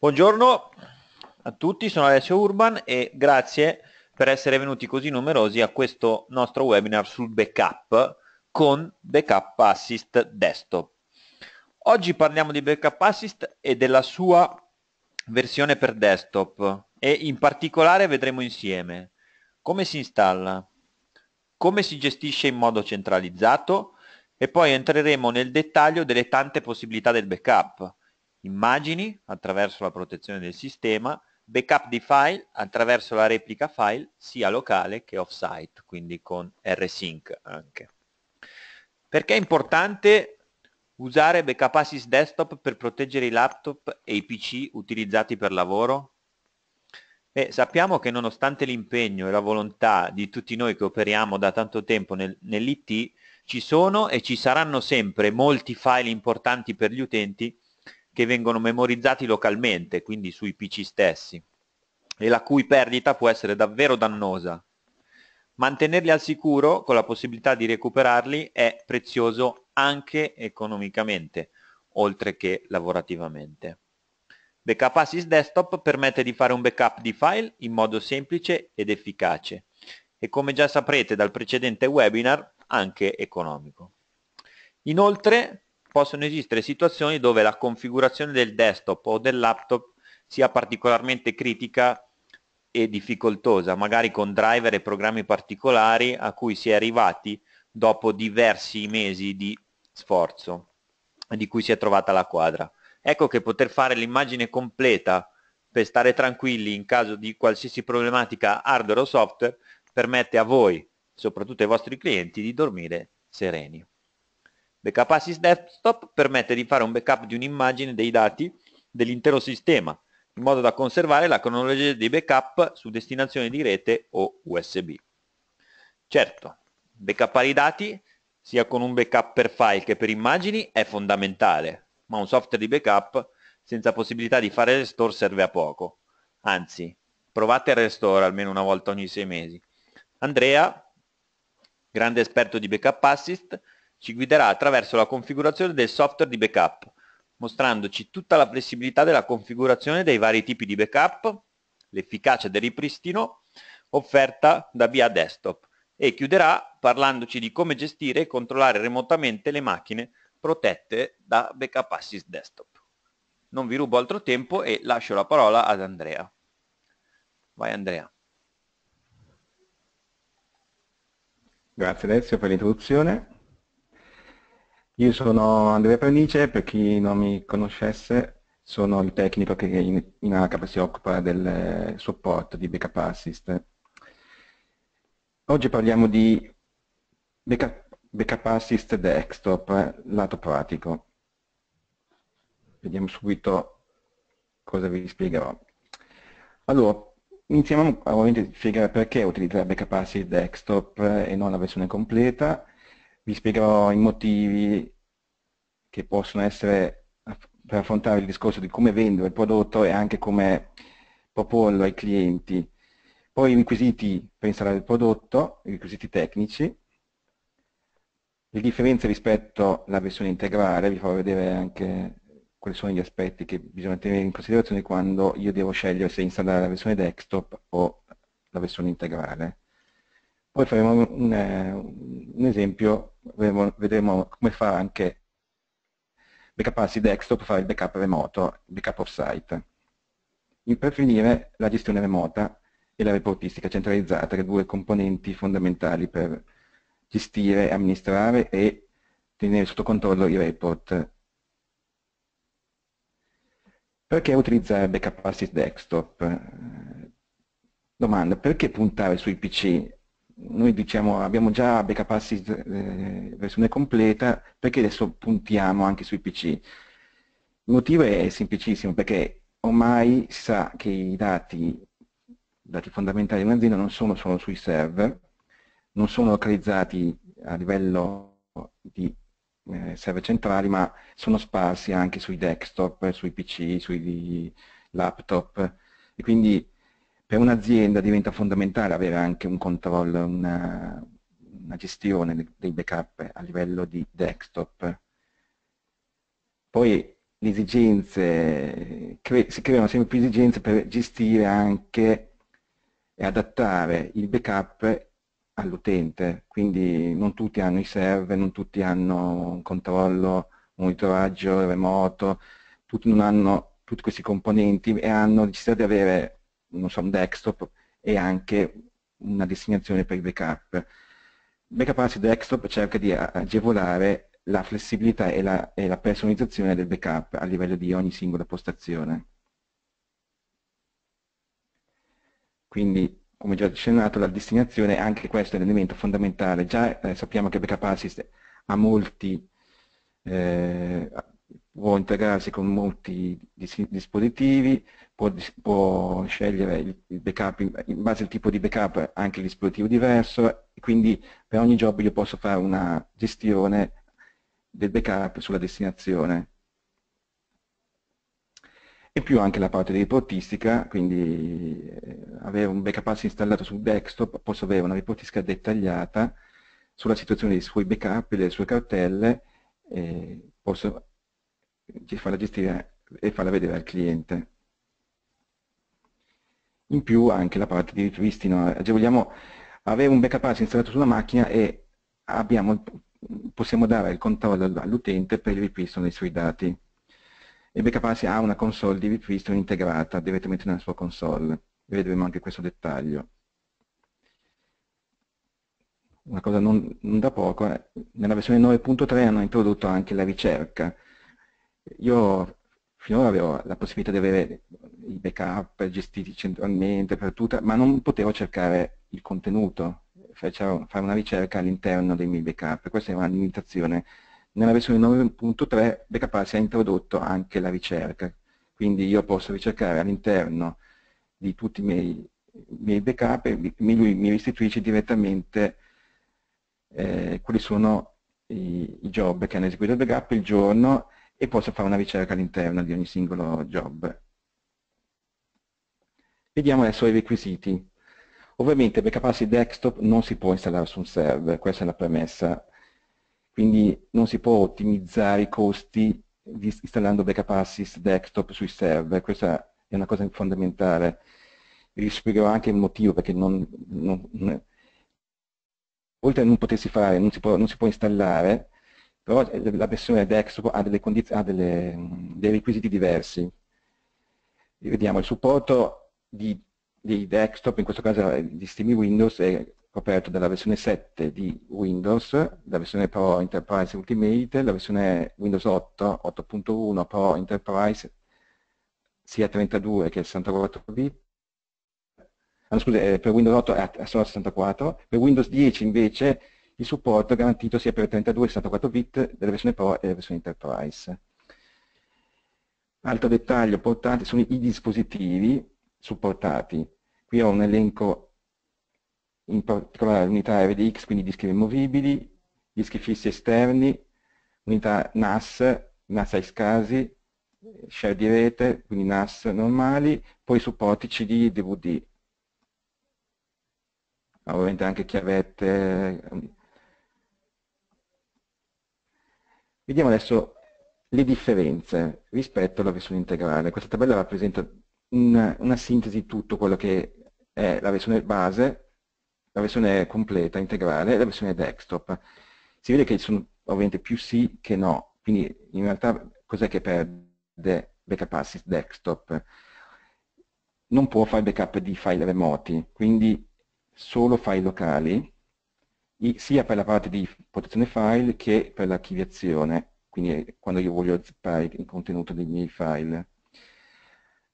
Buongiorno a tutti, sono Alessio Urban e grazie per essere venuti così numerosi a questo nostro webinar sul backup con BackupAssist Desktop. Oggi parliamo di BackupAssist e della sua versione per desktop e in particolare vedremo insieme come si installa, come si gestisce in modo centralizzato e poi entreremo nel dettaglio delle tante possibilità del backup. Immagini attraverso la protezione del sistema, backup di file attraverso la replica file sia locale che off-site, quindi con rsync anche. Perché è importante usare BackupAssist Desktop per proteggere i laptop e i PC utilizzati per lavoro? Beh, sappiamo che nonostante l'impegno e la volontà di tutti noi che operiamo da tanto tempo nell'IT, ci sono e ci saranno sempre molti file importanti per gli utenti che vengono memorizzati localmente, quindi sui PC stessi, e la cui perdita può essere davvero dannosa. Mantenerli al sicuro con la possibilità di recuperarli è prezioso anche economicamente, oltre che lavorativamente. BackupAssist Desktop permette di fare un backup di file in modo semplice ed efficace e, come già saprete dal precedente webinar, anche economico. Inoltre, possono esistere situazioni dove la configurazione del desktop o del laptop sia particolarmente critica e difficoltosa, magari con driver e programmi particolari a cui si è arrivati dopo diversi mesi di sforzo di cui si è trovata la quadra. Ecco che poter fare l'immagine completa per stare tranquilli in caso di qualsiasi problematica hardware o software permette a voi, soprattutto ai vostri clienti, di dormire sereni. BackupAssist Desktop permette di fare un backup di un'immagine dei dati dell'intero sistema, in modo da conservare la cronologia dei backup su destinazioni di rete o USB. Certo, backupare i dati, sia con un backup per file che per immagini, è fondamentale, ma un software di backup senza possibilità di fare restore serve a poco. Anzi, provate il restore almeno una volta ogni 6 mesi. Andrea, grande esperto di BackupAssist, ci guiderà attraverso la configurazione del software di backup, mostrandoci tutta la flessibilità della configurazione dei vari tipi di backup, l'efficacia del ripristino offerta da BA Desktop, e chiuderà parlandoci di come gestire e controllare remotamente le macchine protette da BackupAssist Desktop. Non vi rubo altro tempo e lascio la parola ad Andrea. Vai Andrea. Grazie Alessio per l'introduzione. Io sono Andrea Pernice, per chi non mi conoscesse sono il tecnico che in ACAP si occupa del supporto di BackupAssist. Oggi parliamo di BackupAssist Desktop, lato pratico. Vediamo subito cosa vi spiegherò. Allora, iniziamo a spiegare perché utilizzare BackupAssist Desktop e non la versione completa. Vi spiegherò i motivi che possono essere per affrontare il discorso di come vendere il prodotto e anche come proporlo ai clienti. Poi i requisiti per installare il prodotto, i requisiti tecnici, le differenze rispetto alla versione integrale, vi farò vedere anche quali sono gli aspetti che bisogna tenere in considerazione quando io devo scegliere se installare la versione desktop o la versione integrale. Poi faremo un esempio, vedremo come fa anche BackupAssist Desktop, fare il backup remoto, il backup off-site. Per finire, la gestione remota e la reportistica centralizzata, che sono due componenti fondamentali per gestire, amministrare e tenere sotto controllo i report. Perché utilizzare BackupAssist Desktop? Domanda, perché puntare sui PC? Noi diciamo abbiamo già BackupAssist versione completa, perché adesso puntiamo anche sui PC? Il motivo è semplicissimo, perché ormai si sa che i dati fondamentali di un'azienda non sono solo sui server, non sono localizzati a livello di server centrali, ma sono sparsi anche sui desktop, sui PC, sui laptop, e quindi per un'azienda diventa fondamentale avere anche un controllo, una gestione dei backup a livello di desktop. Poi le esigenze, si creano sempre più esigenze per gestire anche e adattare il backup all'utente, quindi non tutti hanno i server, non tutti hanno un controllo, monitoraggio remoto, tutti non hanno tutti questi componenti e hanno necessità di avere, non so, un desktop e anche una destinazione per il backup. BackupAssist Desktop cerca di agevolare la flessibilità e la personalizzazione del backup a livello di ogni singola postazione. Quindi, come già accennato, la destinazione, anche questo è un elemento fondamentale. Già sappiamo che BackupAssist ha molti, può integrarsi con molti dispositivi, può scegliere il backup in base al tipo di backup, anche il dispositivo diverso, e quindi per ogni job io posso fare una gestione del backup sulla destinazione. E più anche la parte di reportistica, quindi avere un BackupAssist installato sul desktop, posso avere una reportistica dettagliata sulla situazione dei suoi backup, delle sue cartelle, e posso farla gestire e farla vedere al cliente. In più anche la parte di ripristino, agevoliamo avere un BackupAssist installato sulla macchina e possiamo dare il controllo all'utente per il ripristino dei suoi dati. E BackupAssist ha una console di ripristino integrata direttamente nella sua console. Vedremo anche questo dettaglio. Una cosa non da poco, nella versione 9.3 hanno introdotto anche la ricerca. Io finora avevo la possibilità di avere i backup gestiti centralmente, per tutta, ma non potevo cercare il contenuto, fare una ricerca all'interno dei miei backup. Questa è una limitazione. Nella versione 9.3 BackupAssist ha introdotto anche la ricerca, quindi io posso ricercare all'interno di tutti i miei backup e lui mi restituisce direttamente quali sono i job che hanno eseguito il backup il giorno e posso fare una ricerca all'interno di ogni singolo job. Vediamo adesso i requisiti. Ovviamente BackupAssist Desktop non si può installare su un server, questa è la premessa. Quindi non si può ottimizzare i costi installando BackupAssist Desktop sui server, questa è una cosa fondamentale. Vi spiegherò anche il motivo perché oltre a non potersi fare, non si può installare, però la versione desktop ha dei requisiti diversi. Vediamo il supporto dei desktop, in questo caso di sistemi Windows, è coperto dalla versione 7 di Windows, la versione Pro Enterprise Ultimate, la versione Windows 8, 8.1 Pro Enterprise, sia 32 che 64 bit. Ah, scusa, per Windows 8 è solo 64, per Windows 10 invece il supporto è garantito sia per 32 che 64 bit della versione Pro e della versione Enterprise. Altro dettaglio importante sono i dispositivi supportati. Qui ho un elenco, in particolare l'unità RDX, quindi dischi rimovibili, dischi fissi esterni, unità NAS, NAS iSCSI, share di rete, quindi NAS normali, poi supporti CD e DVD. Ovviamente anche chiavette. Vediamo adesso le differenze rispetto alla versione integrale. Questa tabella rappresenta una sintesi di tutto quello che è la versione base, la versione completa, integrale, e la versione desktop. Si vede che ci sono ovviamente più sì che no, quindi in realtà cos'è che perde BackupAssist Desktop? Non può fare backup di file remoti, quindi solo file locali, sia per la parte di protezione file che per l'archiviazione, quindi quando io voglio zippare il contenuto dei miei file.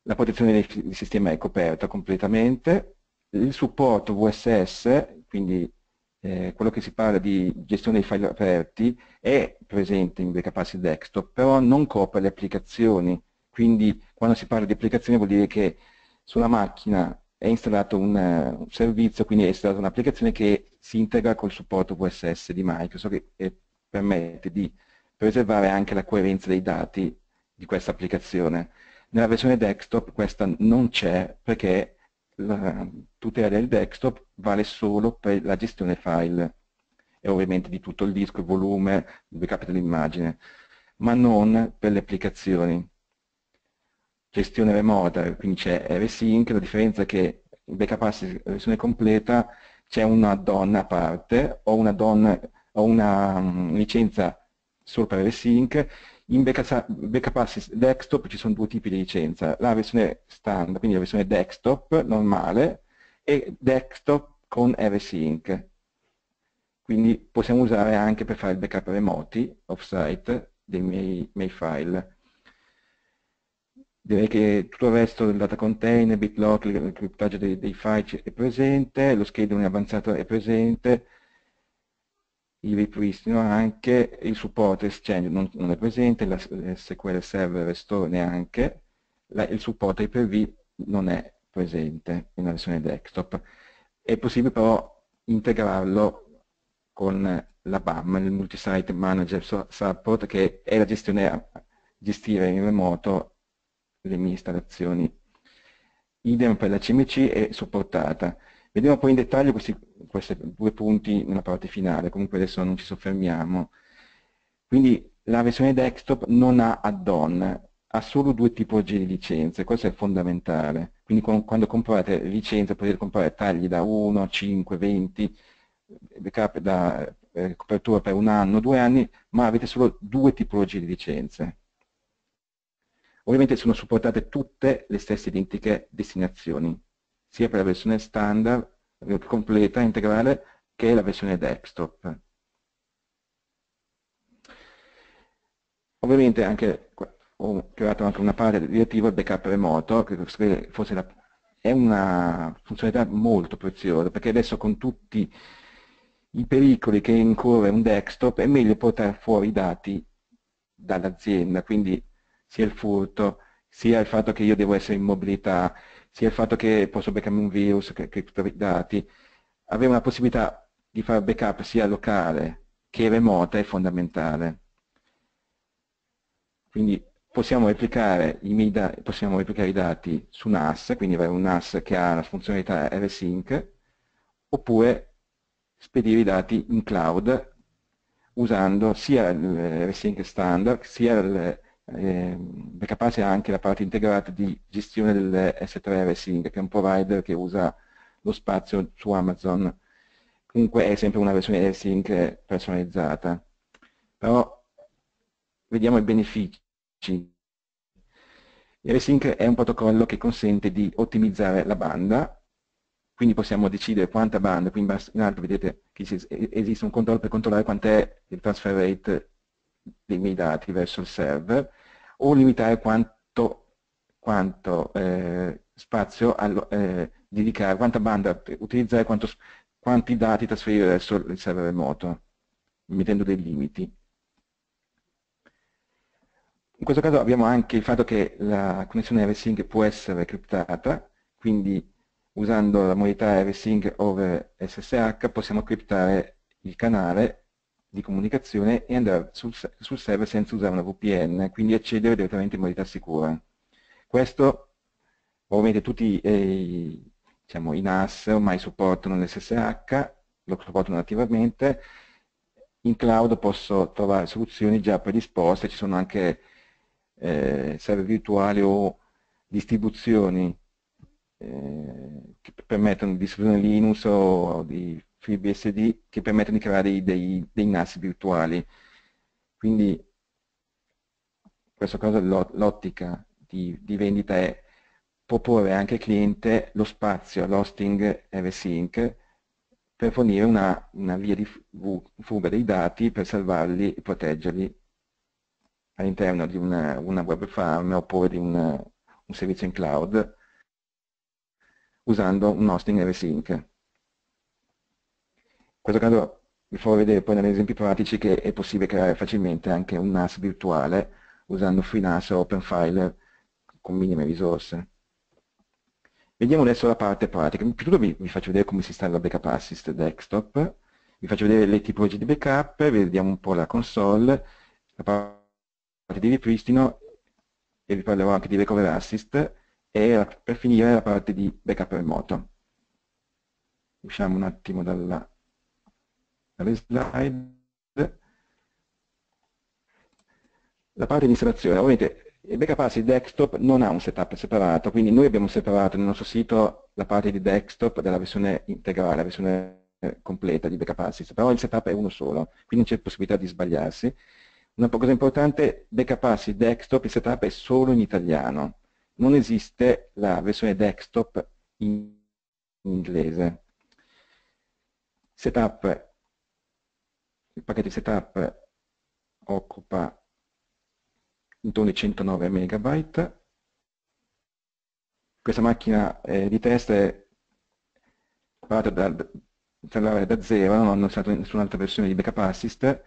La protezione del sistema è coperta completamente. Il supporto VSS, quindi quello che si parla di gestione dei file aperti, è presente in BackupAssist Desktop, però non copre le applicazioni. Quindi quando si parla di applicazioni vuol dire che sulla macchina è installato un servizio, quindi è installata un'applicazione che si integra col supporto VSS di Microsoft e permette di preservare anche la coerenza dei dati di questa applicazione. Nella versione desktop questa non c'è perché la tutela del desktop vale solo per la gestione file e ovviamente di tutto il disco, il volume, il backup dell'immagine. ma non per le applicazioni. Gestione remota, quindi c'è rsync, la differenza è che in Backup Assist versione completa c'è una DON a parte o una licenza solo per rsync. In Backup Assist Desktop ci sono due tipi di licenza, la versione standard, quindi la versione desktop normale, e desktop con rsync. Quindi possiamo usare anche per fare il backup remoti, off-site, dei miei file. Direi che tutto il resto del data container, BitLock, il criptaggio dei file è presente, lo scheduling avanzato è presente, il ripristino anche, il supporto Exchange non è presente, la SQL Server Restore neanche, il supporto IPv non è presente nella versione desktop. È possibile però integrarlo con la BAM, il Multisite Manager Support, che è la gestione, gestire in remoto le mie installazioni. Idem per la CMC è supportata. Vediamo poi in dettaglio questi due punti nella parte finale, comunque adesso non ci soffermiamo. Quindi la versione desktop non ha add-on, ha solo due tipologie di licenze, questo è fondamentale. Quindi quando comprate licenze potete comprare tagli da 1 a 5, 20, backup da copertura per 1 anno, 2 anni, ma avete solo due tipologie di licenze. Ovviamente sono supportate tutte le stesse identiche destinazioni, sia per la versione standard, completa, integrale, che la versione desktop. Ovviamente anche, ho creato anche una parte relativa al backup remoto, che forse è una funzionalità molto preziosa, perché adesso con tutti i pericoli che incorre un desktop è meglio portare fuori i dati dall'azienda, quindi sia il furto, sia il fatto che io devo essere in mobilità, sia il fatto che posso beccarmi un virus, criptare i dati. Avere una possibilità di fare backup sia locale che remota è fondamentale. Quindi possiamo replicare i dati su NAS, quindi avere un NAS che ha la funzionalità rsync, oppure spedire i dati in cloud usando sia il rsync standard sia il Backup Assist, anche la parte integrata di gestione del S3 rsync, che è un provider che usa lo spazio su Amazon. Comunque è sempre una versione rsync personalizzata. Però vediamo i benefici. Rsync è un protocollo che consente di ottimizzare la banda, quindi possiamo decidere quanta banda, qui in alto vedete che esiste un controllo per controllare quant'è il transfer rate dei miei dati verso il server, o limitare quanto spazio dedicare, quanta banda utilizzare, quanti dati trasferire verso il server remoto, mettendo dei limiti. In questo caso abbiamo anche il fatto che la connessione rsync può essere criptata, quindi usando la modalità rsync over SSH possiamo criptare il canale di comunicazione e andare sul server senza usare una VPN, quindi accedere direttamente in modalità sicura. Questo, ovviamente tutti i NAS ormai supportano l'SSH, lo supportano attivamente. In cloud posso trovare soluzioni già predisposte, ci sono anche server virtuali o distribuzioni che permettono distribuzione Linux o di FreeBSD, che permettono di creare dei NAS virtuali. Quindi in questo caso l'ottica di vendita è proporre anche al cliente lo spazio, l'hosting rsync, per fornire una via di fuga dei dati per salvarli e proteggerli all'interno di una web farm oppure di un servizio in cloud, usando un hosting rsync. In questo caso vi farò vedere poi negli esempi pratici che è possibile creare facilmente anche un NAS virtuale usando FreeNAS o OpenFile con minime risorse. Vediamo adesso la parte pratica. Innanzitutto vi faccio vedere come si installa Backup Assist Desktop, vi faccio vedere le tipologie di backup, vediamo un po' la console, la parte di ripristino e vi parlerò anche di Recovery Assist, e per finire la parte di backup remoto. Usciamo un attimo dalle slide. la parte di installazione. Ovviamente il BackupAssist Desktop non ha un setup separato, quindi noi abbiamo separato nel nostro sito la parte di desktop dalla versione integrale, la versione completa di BackupAssist, però il setup è uno solo, quindi non c'è possibilità di sbagliarsi. Una cosa importante, BackupAssist Desktop, il setup è solo in italiano, non esiste la versione desktop in inglese. Setup, il pacchetto di setup occupa intorno ai 109 MB. Questa macchina di test è parata da zero, non c'è nessun'altra versione di BackupAssist.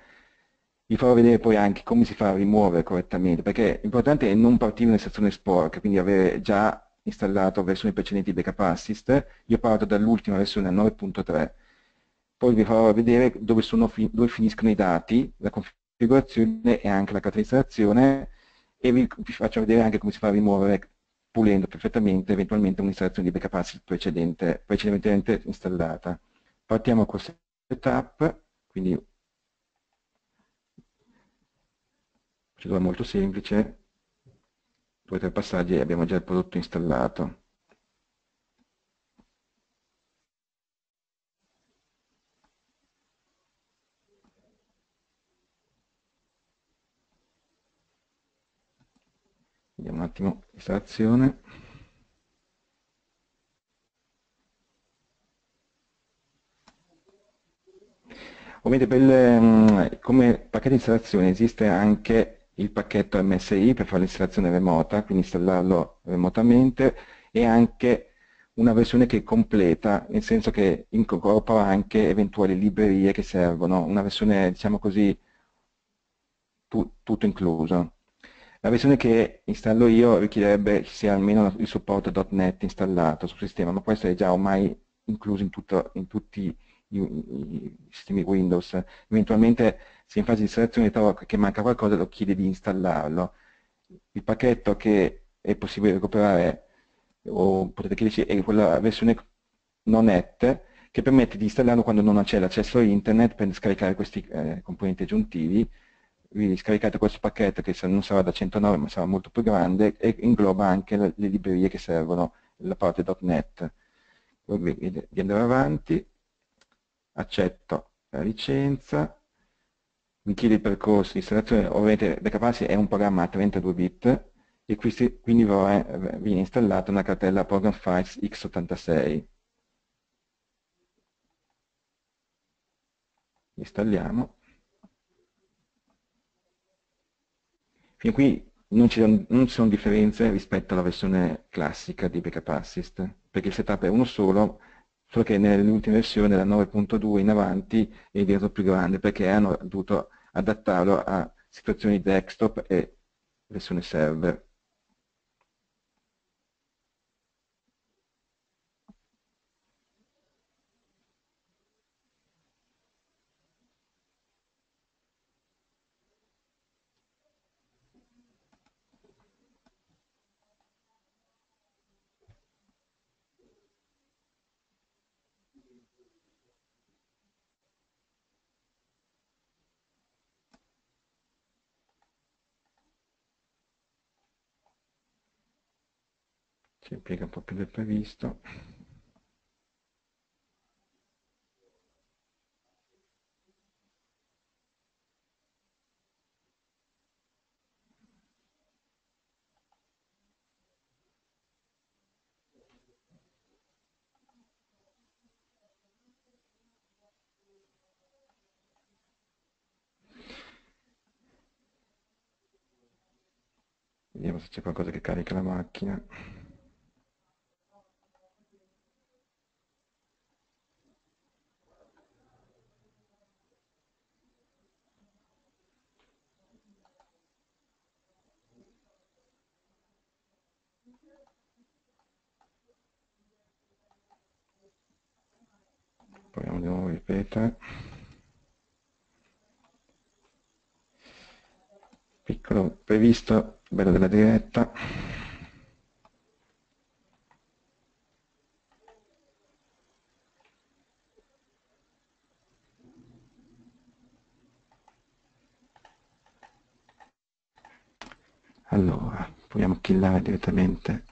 Vi farò vedere poi anche come si fa a rimuovere correttamente, perché l'importante è non partire una stazione sporca, quindi avere già installato versioni precedenti di BackupAssist. Io parto dall'ultima versione, 9.3. Poi vi farò vedere dove finiscono i dati, la configurazione e anche la caratterizzazione, e vi faccio vedere anche come si fa a rimuovere, pulendo perfettamente eventualmente un'installazione di BackupAssist precedentemente installata. Partiamo col setup, quindi procedura molto semplice, 2 o 3 passaggi e abbiamo già il prodotto installato. Vediamo un attimo l'installazione. Ovviamente come pacchetto di installazione esiste anche il pacchetto MSI per fare l'installazione remota, quindi installarlo remotamente, e anche una versione che è completa, nel senso che incorpora anche eventuali librerie che servono, una versione, diciamo così, tutto incluso. La versione che installo io richiederebbe che sia almeno il supporto .NET installato sul sistema, ma questo è già ormai incluso in tutti i sistemi Windows. Eventualmente, se in fase di installazione trovo che manca qualcosa, lo chiede di installarlo. Il pacchetto che è possibile recuperare, o potete chiederci, è quella versione non-net, che permette di installarlo quando non c'è l'accesso a internet, per scaricare questi componenti aggiuntivi. Vi scaricate questo pacchetto, che non sarà da 109 ma sarà molto più grande, e ingloba anche le librerie che servono, la parte .NET. Di andare avanti, accetto la licenza. Mi chiede il percorso di installazione. Ovviamente BackupAssist è un programma a 32 bit e quindi viene installata una cartella Program Files x86. Installiamo. Fin qui non ci sono differenze rispetto alla versione classica di BackupAssist, perché il setup è uno solo, solo che nell'ultima versione, la 9.2 in avanti, è diventato più grande perché hanno dovuto adattarlo a situazioni desktop e versione server. Si impiega un po' più del previsto. Vediamo se c'è qualcosa che carica la macchina. Proviamo di nuovo, ripetere. Piccolo previsto, bello della diretta. Allora, proviamo a killare direttamente.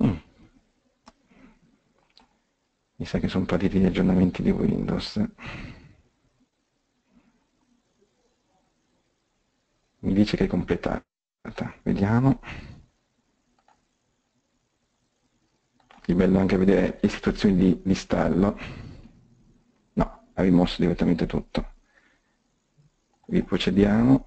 Mi sa che sono partiti gli aggiornamenti di Windows. Mi dice che è completata. Vediamo. È bello anche vedere le situazioni di installo. No, ha rimosso direttamente tutto. Riprocediamo.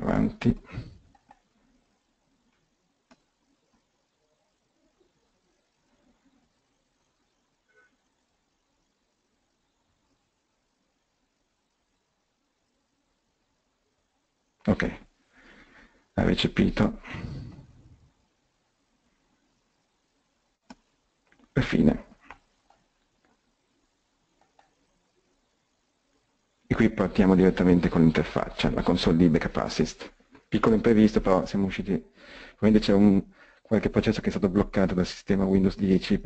Avanti. Ok, ha recepito. E fine. E qui partiamo direttamente con l'interfaccia, la console di BackupAssist. Piccolo imprevisto, però siamo usciti. Ovviamente c'è qualche processo che è stato bloccato dal sistema Windows 10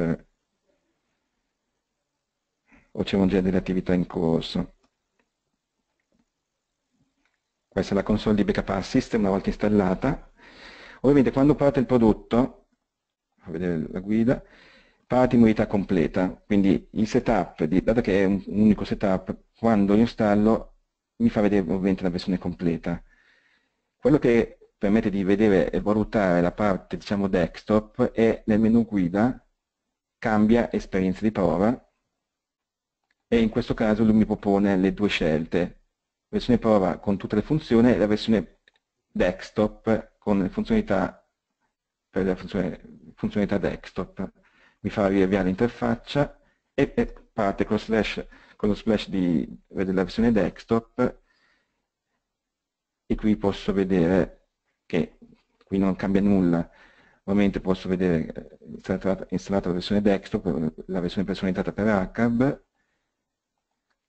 o c'erano già delle attività in corso. Questa è la console di BackupAssist una volta installata. Ovviamente quando parte il prodotto, a vedere la guida, parte in unità completa, quindi il setup, dato che è un unico setup, quando lo installo mi fa vedere ovviamente la versione completa. Quello che permette di vedere e valutare la parte, diciamo, desktop è nel menu guida, cambia esperienza di prova, e in questo caso lui mi propone le due scelte, versione prova con tutte le funzioni e la versione desktop con le funzionalità, per la funzionalità desktop. Mi fa riavviare l'interfaccia e parte con lo splash della versione desktop, e qui posso vedere che qui non cambia nulla. Ovviamente posso vedere installata la versione desktop, la versione personalizzata per ACAP,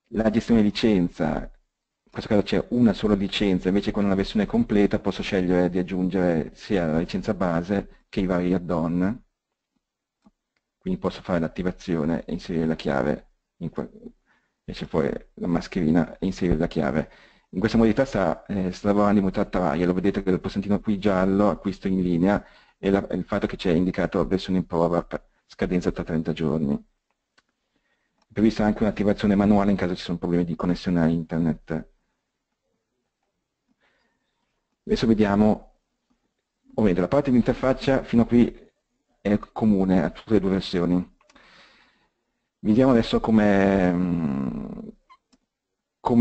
la gestione licenza, in questo caso c'è una sola licenza, invece con una versione completa posso scegliere di aggiungere sia la licenza base che i vari add-on, quindi posso fare l'attivazione e inserire la chiave e c'è poi la mascherina e inserire la chiave. In questa modalità sta lavorando in modalità trial, lo vedete che il pulsantino qui giallo, acquisto in linea, e il fatto che c'è indicato versione in prova per scadenza tra 30 giorni. È prevista anche un'attivazione manuale in caso ci sono problemi di connessione a internet. Adesso vediamo, ovviamente la parte di interfaccia fino a qui è comune a tutte le due versioni. Vediamo adesso come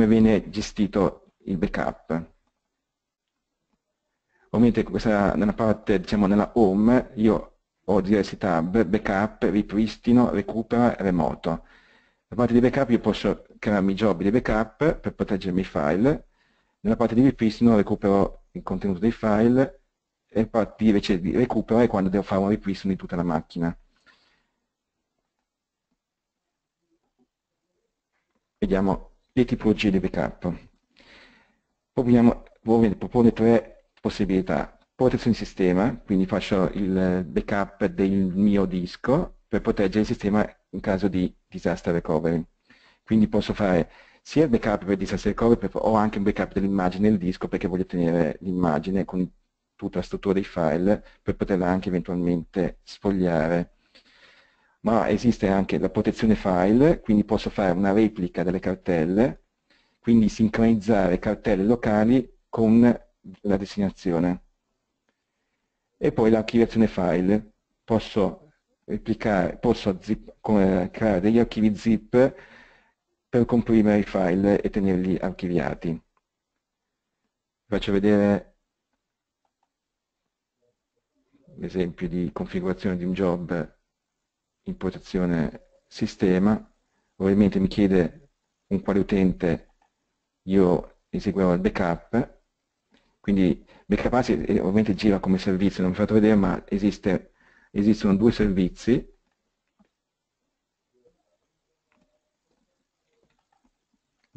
viene gestito il backup. Ovviamente questa, nella parte, diciamo, nella home, io ho diversi tab: backup, ripristino, recupera, remoto. Nella parte di backup io posso crearmi job di backup per proteggermi i file, nella parte di ripristino recupero il contenuto dei file, e nella parte invece di recupero è quando devo fare un ripristino di tutta la macchina. Vediamo le tipologie di backup. Propone tre possibilità. Protezione di sistema, quindi faccio il backup del mio disco per proteggere il sistema in caso di disaster recovery. Quindi posso fare sia il backup per disaster recovery o anche un backup dell'immagine del disco, perché voglio tenere l'immagine con tutta la struttura dei file per poterla anche eventualmente sfogliare. Ma esiste anche la protezione file, quindi posso fare una replica delle cartelle, quindi sincronizzare cartelle locali con la destinazione. E poi l'archiviazione file, posso creare degli archivi zip per comprimere i file e tenerli archiviati. Vi faccio vedere l'esempio di configurazione di un job in protezione sistema. Ovviamente mi chiede con quale utente io eseguirò il backup, quindi Backup Assist ovviamente gira come servizio, non vi ho fatto vedere, ma esistono due servizi.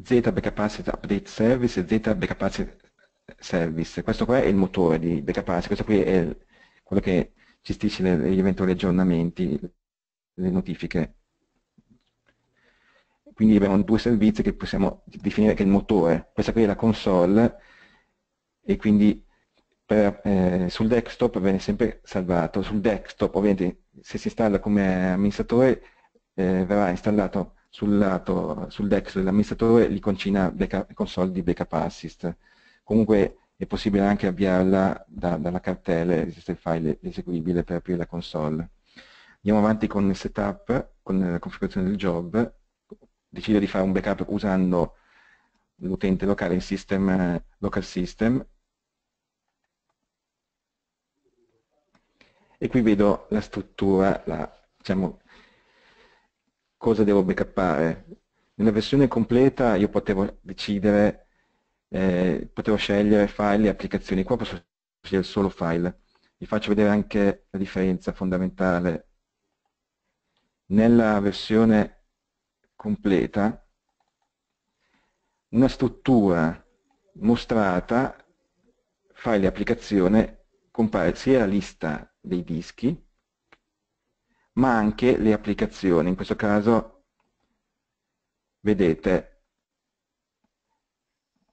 Z Backup Assist Update Service e Z Backup Assist Service. Questo qua è il motore di Backup Assist, questo qui è quello che gestisce gli eventuali aggiornamenti, le notifiche. Quindi abbiamo due servizi che possiamo definire che è il motore. Questa qui è la console e quindi sul desktop viene sempre salvato. Sul desktop ovviamente se si installa come amministratore verrà installato sul desktop dell'amministratore l'iconcina console di Backup Assist. Comunque è possibile anche avviarla dalla cartella, esiste il file eseguibile per aprire la console. Andiamo avanti con il setup, con la configurazione del job. Decido di fare un backup usando l'utente locale in system, local system. E qui vedo la struttura, diciamo, cosa devo backuppare. Nella versione completa io potevo decidere, potevo scegliere file e applicazioni, qua posso scegliere solo file. Vi faccio vedere anche la differenza fondamentale. Nella versione completa una struttura mostrata, file e applicazione, compare sia la lista dei dischi ma anche le applicazioni. In questo caso vedete,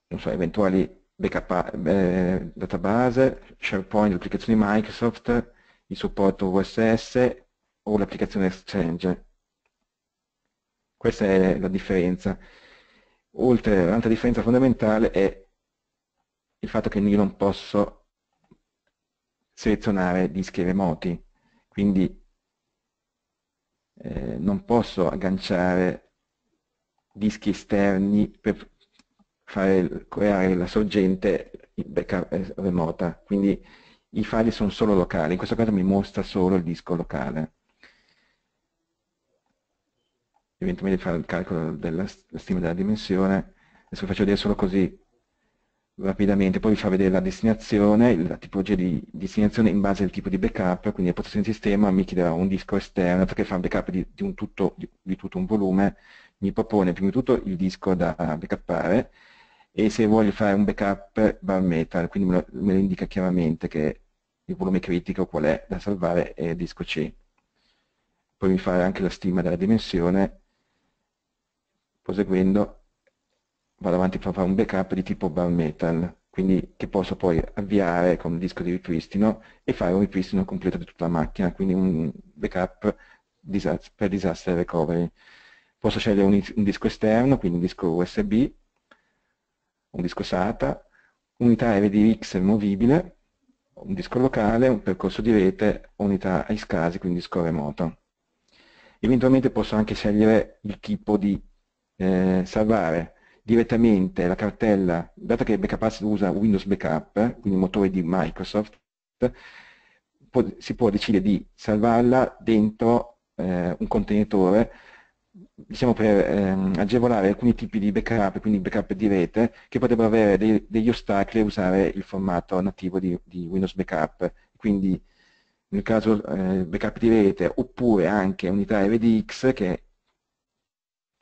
non so, eventuali backup database, SharePoint, le applicazioni Microsoft, il supporto VSS o l'applicazione Exchange. Questa è la differenza. Oltre, un'altra differenza fondamentale è il fatto che io non posso selezionare dischi remoti, quindi non posso agganciare dischi esterni per creare la sorgente backup remota, quindi i file sono solo locali. In questo caso mi mostra solo il disco locale. Eventualmente fare il calcolo della stima della dimensione. Adesso vi faccio vedere solo così rapidamente, poi vi fa vedere la destinazione, la tipologia di destinazione in base al tipo di backup. Quindi la protezione del sistema mi chiederà un disco esterno perché fa un backup di tutto un volume, mi propone prima di tutto il disco da backuppare e se voglio fare un backup bare metal, quindi me lo indica chiaramente che il volume critico qual è da salvare è il disco C. Poi mi fa anche la stima della dimensione, proseguendo vado avanti per fare un backup di tipo bare metal, quindi che posso poi avviare con un disco di ripristino e fare un ripristino completo di tutta la macchina, quindi un backup per disaster recovery. Posso scegliere un disco esterno, quindi un disco USB, un disco SATA, unità RDX removibile, un disco locale, un percorso di rete, unità iSCSI, quindi disco remoto. Eventualmente posso anche scegliere il tipo di salvare direttamente la cartella, dato che Backup Assist usa Windows Backup, quindi il motore di Microsoft, si può decidere di salvarla dentro un contenitore, diciamo per agevolare alcuni tipi di backup, quindi backup di rete, che potrebbero avere degli ostacoli a usare il formato nativo di Windows Backup, quindi nel caso backup di rete oppure anche unità RDX, che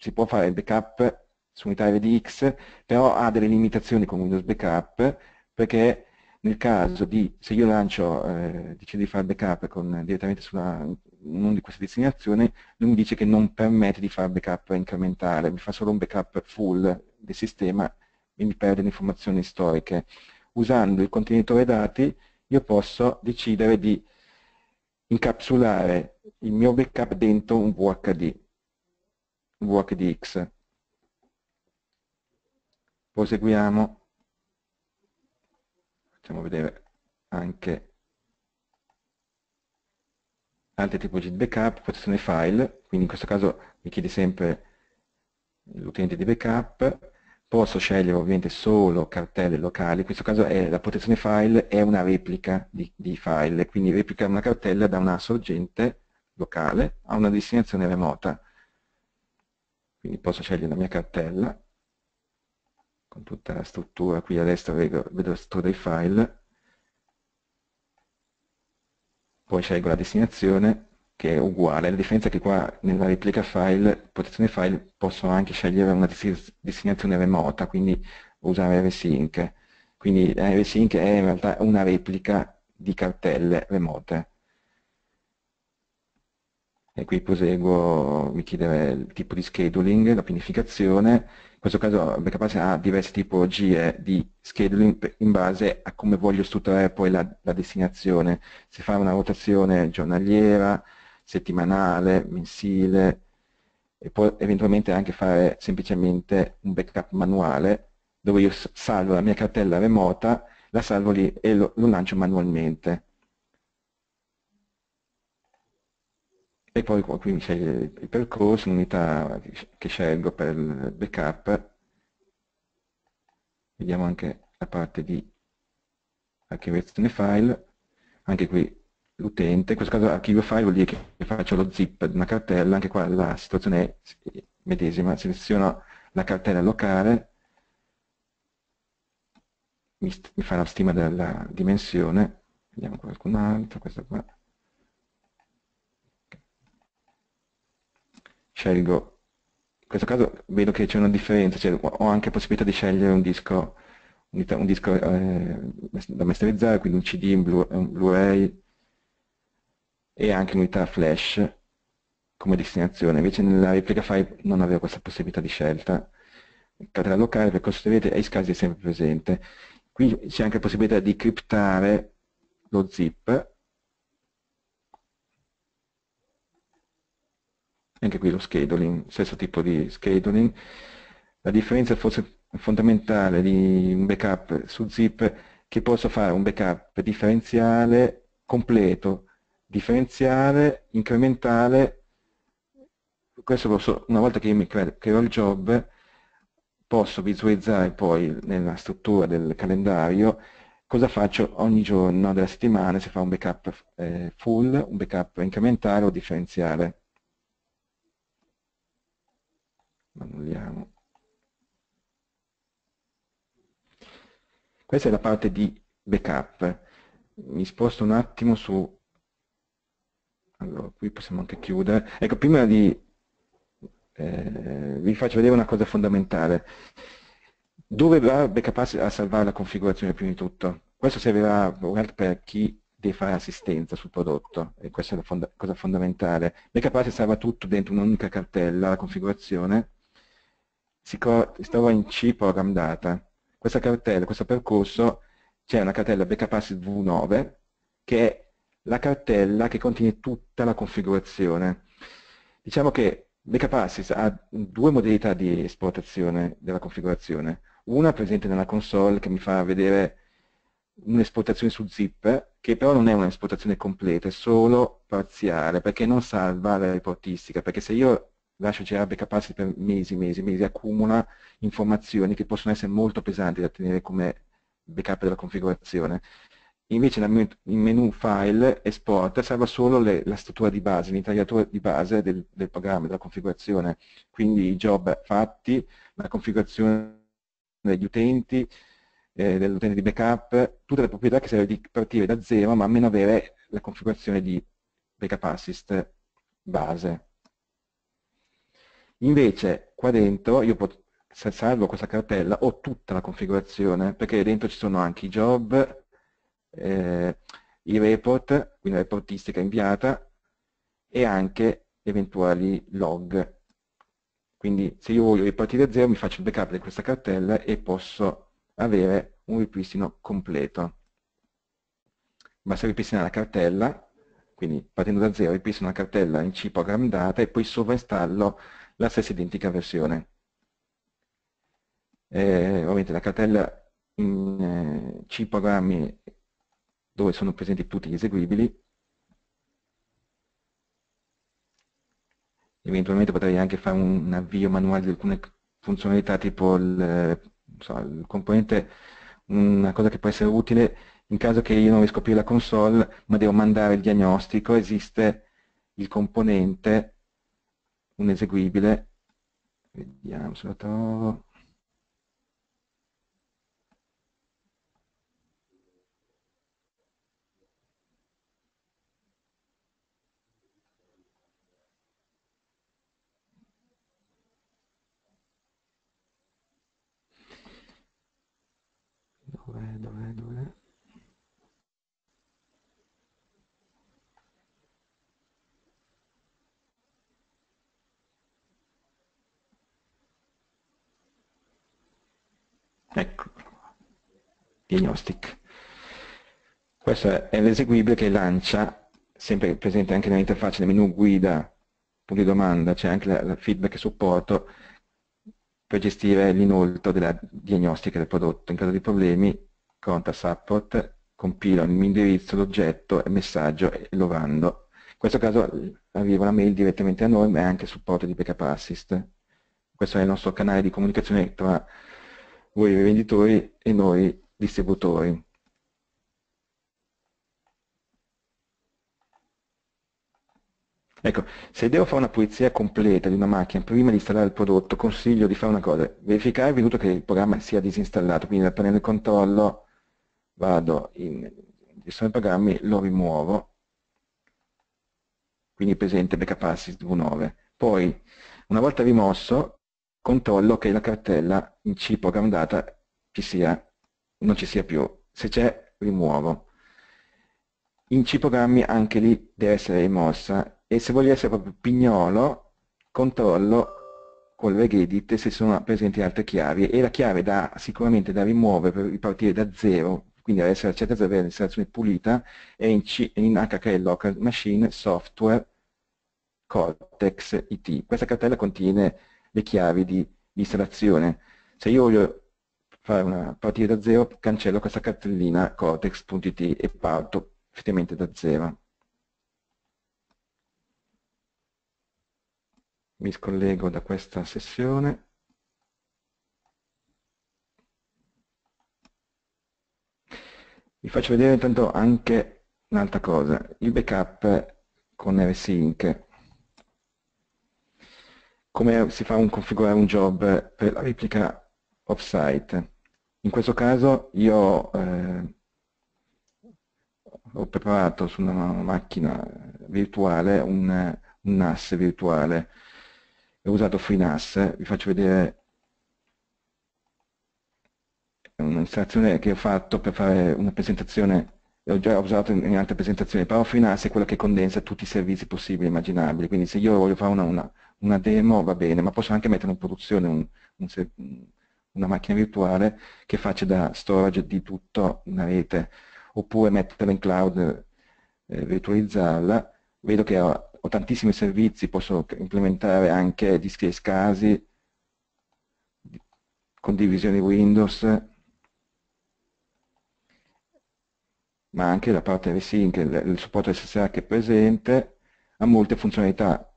si può fare il backup su unità RDX, però ha delle limitazioni con Windows Backup, perché nel caso di, se io lancio, decido di fare backup direttamente su una di queste destinazioni, lui mi dice che non permette di fare backup incrementale, mi fa solo un backup full del sistema e mi perde le informazioni storiche. Usando il contenitore dati io posso decidere di incapsulare il mio backup dentro un VHD, un VHDX. Proseguiamo, facciamo vedere anche altre tipologie di backup, protezione file, quindi in questo caso mi chiede sempre l'utente di backup, posso scegliere ovviamente solo cartelle locali. In questo caso la protezione file è una replica di file, quindi replicare una cartella da una sorgente locale a una destinazione remota. Quindi posso scegliere la mia cartella, con tutta la struttura, qui a destra vedo la struttura dei file, poi scelgo la destinazione che è uguale, la differenza è che qua nella replica file, protezione file, posso anche scegliere una destinazione remota, quindi usare rsync. Quindi rsync è in realtà una replica di cartelle remote. E qui proseguo, mi chiede il tipo di scheduling, la pianificazione. In questo caso BackupAssist ha diverse tipologie di scheduling in base a come voglio strutturare poi la destinazione, se fare una rotazione giornaliera, settimanale, mensile, e poi eventualmente anche fare semplicemente un backup manuale dove io salvo la mia cartella remota, la salvo lì e lo lancio manualmente. E poi qui mi sceglie il percorso, l'unità che scelgo per il backup. Vediamo anche la parte di archiviazione file, anche qui l'utente, in questo caso archivio file vuol dire che faccio lo zip di una cartella, anche qua la situazione è medesima, seleziono la cartella locale, mi fa la stima della dimensione, vediamo qualcun altro, questa qua. Scelgo, in questo caso vedo che c'è una differenza, cioè ho anche possibilità di scegliere un disco da masterizzare, quindi un CD, un Blu-ray e anche unità flash come destinazione, invece nella replica file non avevo questa possibilità di scelta. Cartella locale, percorso di rete, iSCSI è sempre presente. Qui c'è anche la possibilità di criptare lo zip. Anche qui lo scheduling, stesso tipo di scheduling. La differenza forse fondamentale di un backup su zip è che posso fare un backup differenziale completo, differenziale, incrementale. Questo posso, una volta che io mi creo il job, posso visualizzare poi nella struttura del calendario cosa faccio ogni giorno della settimana, se fa un backup full, un backup incrementale o differenziale. Annulliamo. Questa è la parte di backup. Mi sposto un attimo su, allora qui possiamo anche chiudere. Ecco, prima di vi faccio vedere una cosa fondamentale. Dove va BackupAssist a salvare la configurazione prima di tutto? Questo servirà per chi deve fare assistenza sul prodotto, e questa è la cosa fondamentale. BackupAssist salva tutto dentro un'unica cartella, la configurazione. Si trova in C Program Data. Questa cartella, questo percorso, c'è una cartella BackupAssist V9 che è la cartella che contiene tutta la configurazione. Diciamo che BackupAssist ha due modalità di esportazione della configurazione. Una presente nella console che mi fa vedere un'esportazione su zip, che però non è un'esportazione completa, è solo parziale, perché non salva la reportistica, perché se io lascio girare BackupAssist per mesi, accumula informazioni che possono essere molto pesanti da tenere come backup della configurazione. Invece il menu file export salva solo la struttura di base, l'intagliatura di base del programma, della configurazione, quindi i job fatti, la configurazione degli utenti, dell'utente di backup, tutte le proprietà che serve di partire da zero ma almeno avere la configurazione di BackupAssist base. Invece qua dentro io se salvo questa cartella ho tutta la configurazione, perché dentro ci sono anche i job, i report, quindi la reportistica inviata, e anche eventuali log. Quindi se io voglio ripartire da zero mi faccio il backup di questa cartella e posso avere un ripristino completo. Basta ripristinare la cartella, quindi partendo da zero ripristino la cartella in C Program Data e poi sovraistallo la stessa identica versione. Ovviamente la cartella in C programmi dove sono presenti tutti gli eseguibili, eventualmente potrei anche fare un avvio manuale di alcune funzionalità, tipo il componente, una cosa che può essere utile in caso che io non riesco a aprire la console ma devo mandare il diagnostico. Esiste il componente, un eseguibile, vediamo se lo trovo, dov'è? Ecco, diagnostic. Questo è l'eseguibile che lancia, sempre presente anche nell'interfaccia del menu guida, punto di domanda, c'è anche la feedback e supporto per gestire l'inoltro della diagnostica del prodotto. In caso di problemi, contact support, compilo l'indirizzo, l'oggetto, il messaggio e lo mando. In questo caso arriva la mail direttamente a noi, ma è anche il supporto di Backup Assist. Questo è il nostro canale di comunicazione tra voi rivenditori e noi distributori. Ecco, se devo fare una pulizia completa di una macchina prima di installare il prodotto, consiglio di fare una cosa: verificare è venuto che il programma sia disinstallato, quindi dal pannello di controllo vado in gestione programmi, lo rimuovo, quindi presente Backup Assist V9. Poi, una volta rimosso, controllo che la cartella in C program data non ci sia più. Se c'è, rimuovo. In C programmi anche lì deve essere rimossa. E se voglio essere proprio pignolo, controllo col reg edit se sono presenti altre chiavi, e la chiave sicuramente da rimuovere per ripartire da zero, quindi deve essere certa di avere l'installazione pulita, è in HK Local Machine Software Cortex.it. Questa cartella contiene le chiavi di installazione. Se io voglio fare una partire da zero, cancello questa cartellina Cortex.it e parto effettivamente da zero. Mi scollego da questa sessione. Vi faccio vedere intanto anche un'altra cosa, il backup con rsync. Come si fa a configurare un job per la replica off-site? In questo caso io ho preparato su una macchina virtuale un NAS virtuale. Ho usato FreeNAS, vi faccio vedere un'installazione che ho fatto per fare una presentazione, l'ho già usato in altre presentazioni, però FreeNAS è quello che condensa tutti i servizi possibili e immaginabili, quindi se io voglio fare una demo va bene, ma posso anche mettere in produzione una macchina virtuale che faccia da storage di tutta una rete, oppure metterla in cloud, virtualizzarla. Vedo che ho tantissimi servizi, posso implementare anche dischi escasi, condivisione Windows, ma anche la parte rsync, il supporto SSH che è presente, ha molte funzionalità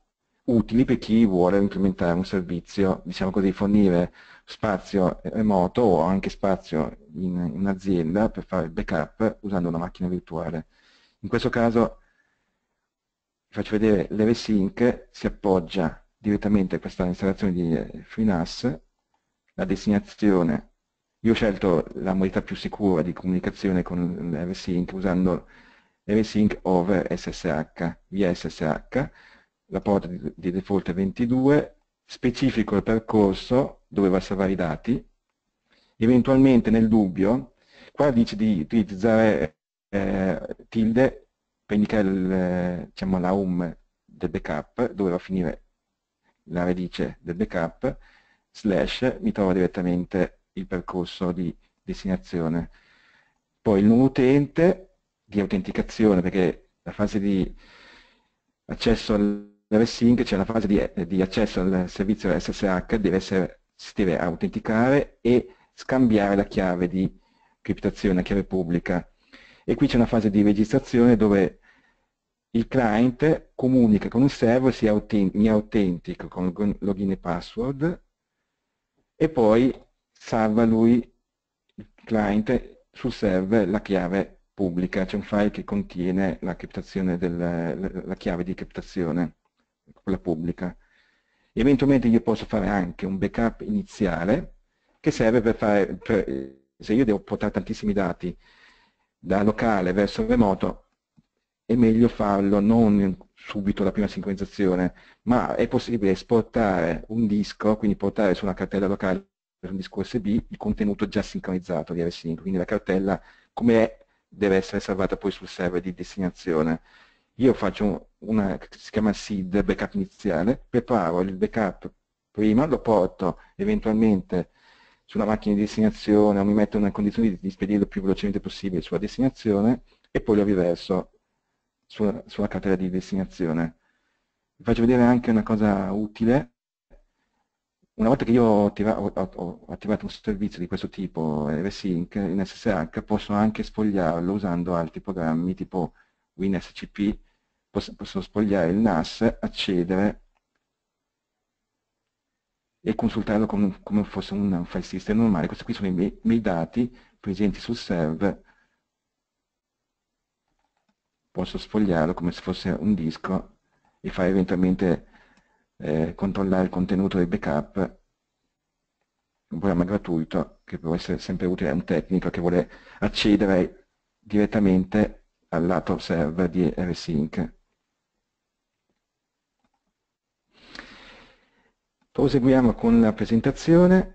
utili per chi vuole implementare un servizio, diciamo così, fornire spazio remoto o anche spazio in un'azienda per fare il backup usando una macchina virtuale. In questo caso faccio vedere l'rsync, si appoggia direttamente a questa installazione di FreeNAS, la destinazione, io ho scelto la modalità più sicura di comunicazione con l'rsync usando l'rsync over SSH, via SSH, la porta di default è 22, specifico il percorso dove va a salvare i dati, eventualmente nel dubbio, qua dice di utilizzare tilde, per indicare diciamo, la home del backup, dove va a finire la radice del backup, slash, mi trova direttamente il percorso di destinazione. Poi il nuovo utente di autenticazione, perché la fase di accesso all'rsync, cioè la fase di accesso al servizio SSH, si deve autenticare e scambiare la chiave di criptazione, la chiave pubblica. E qui c'è una fase di registrazione dove il client comunica con un server, mi autentica con login e password e poi salva lui, il client, sul server la chiave pubblica, c'è un file che contiene la criptazione la chiave di criptazione, quella pubblica. Eventualmente io posso fare anche un backup iniziale che serve per fare, se io devo portare tantissimi dati da locale verso remoto, è meglio farlo non subito alla prima sincronizzazione, ma è possibile esportare un disco, quindi portare su una cartella locale per un disco USB il contenuto già sincronizzato di rsync, quindi la cartella come è deve essere salvata poi sul server di destinazione. Io faccio una che si chiama SID, backup iniziale, preparo il backup prima, lo porto eventualmente sulla macchina di destinazione o mi metto nella condizione di spedirlo più velocemente possibile sulla destinazione e poi lo riverso sulla cartella di destinazione. Vi faccio vedere anche una cosa utile. Una volta che io ho attivato un servizio di questo tipo, rsync, in SSH, posso anche spogliarlo usando altri programmi tipo WinSCP, posso spogliare il NAS, accedere e consultarlo come fosse un file system normale. Questi qui sono i miei dati presenti sul server. Posso sfogliarlo come se fosse un disco e fare eventualmente controllare il contenuto dei backup, un programma gratuito che può essere sempre utile a un tecnico che vuole accedere direttamente al lato server di rsync. Proseguiamo con la presentazione.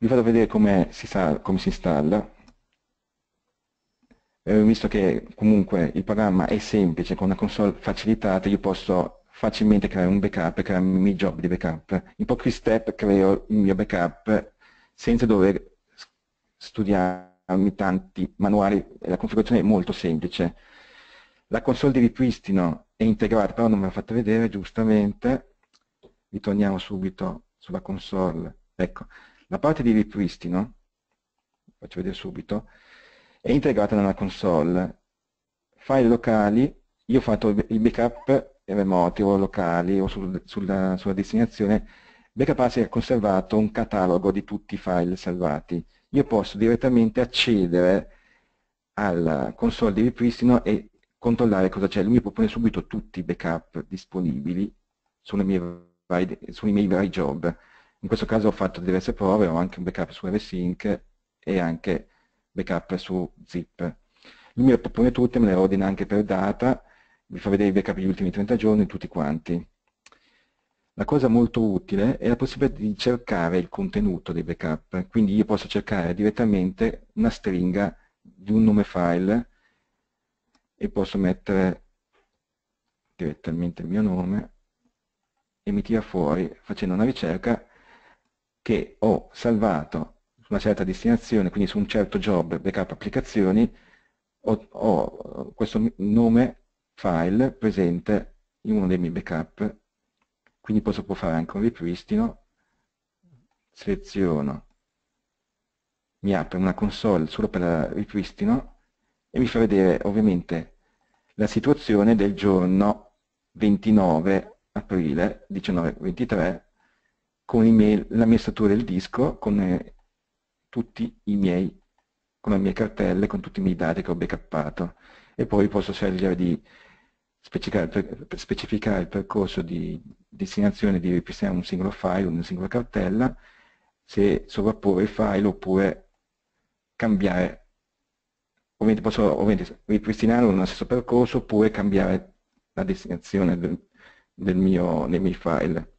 Vi vado a vedere come si installa. Visto che comunque il programma è semplice, con una console facilitata, io posso facilmente creare un backup e creare i miei job di backup. In pochi step creo il mio backup senza dover studiarmi tanti manuali. La configurazione è molto semplice. La console di ripristino è integrata, però non me l'ha fatta vedere giustamente. Ritorniamo subito sulla console. Ecco. La parte di ripristino, faccio vedere subito, è integrata nella console. File locali, io ho fatto il backup remoti o locali o sulla destinazione. BackupAssist ha conservato un catalogo di tutti i file salvati. Io posso direttamente accedere alla console di ripristino e controllare cosa c'è. Lui mi propone subito tutti i backup disponibili sui miei vari job. In questo caso ho fatto diverse prove, ho anche un backup su rsync e anche backup su zip. Lui me le propone tutte, me le ordina anche per data, mi fa vedere i backup degli ultimi 30 giorni, tutti quanti. La cosa molto utile è la possibilità di cercare il contenuto dei backup, quindi io posso cercare direttamente una stringa di un nome file e posso mettere direttamente il mio nome e mi tira fuori facendo una ricerca che ho salvato su una certa destinazione, quindi su un certo job, backup applicazioni, ho questo nome file presente in uno dei miei backup, quindi può fare anche un ripristino, seleziono, mi apre una console solo per ripristino e mi fa vedere ovviamente la situazione del giorno 29 aprile 1923, con la mia statura del disco, con le mie cartelle, con tutti i miei dati che ho backuppato. E poi posso scegliere di specificare il percorso di destinazione, di ripristinare un singolo file, una singola cartella, se sovrapporre il file oppure cambiare. Ovviamente posso ripristinare nello stesso percorso oppure cambiare la destinazione dei miei file.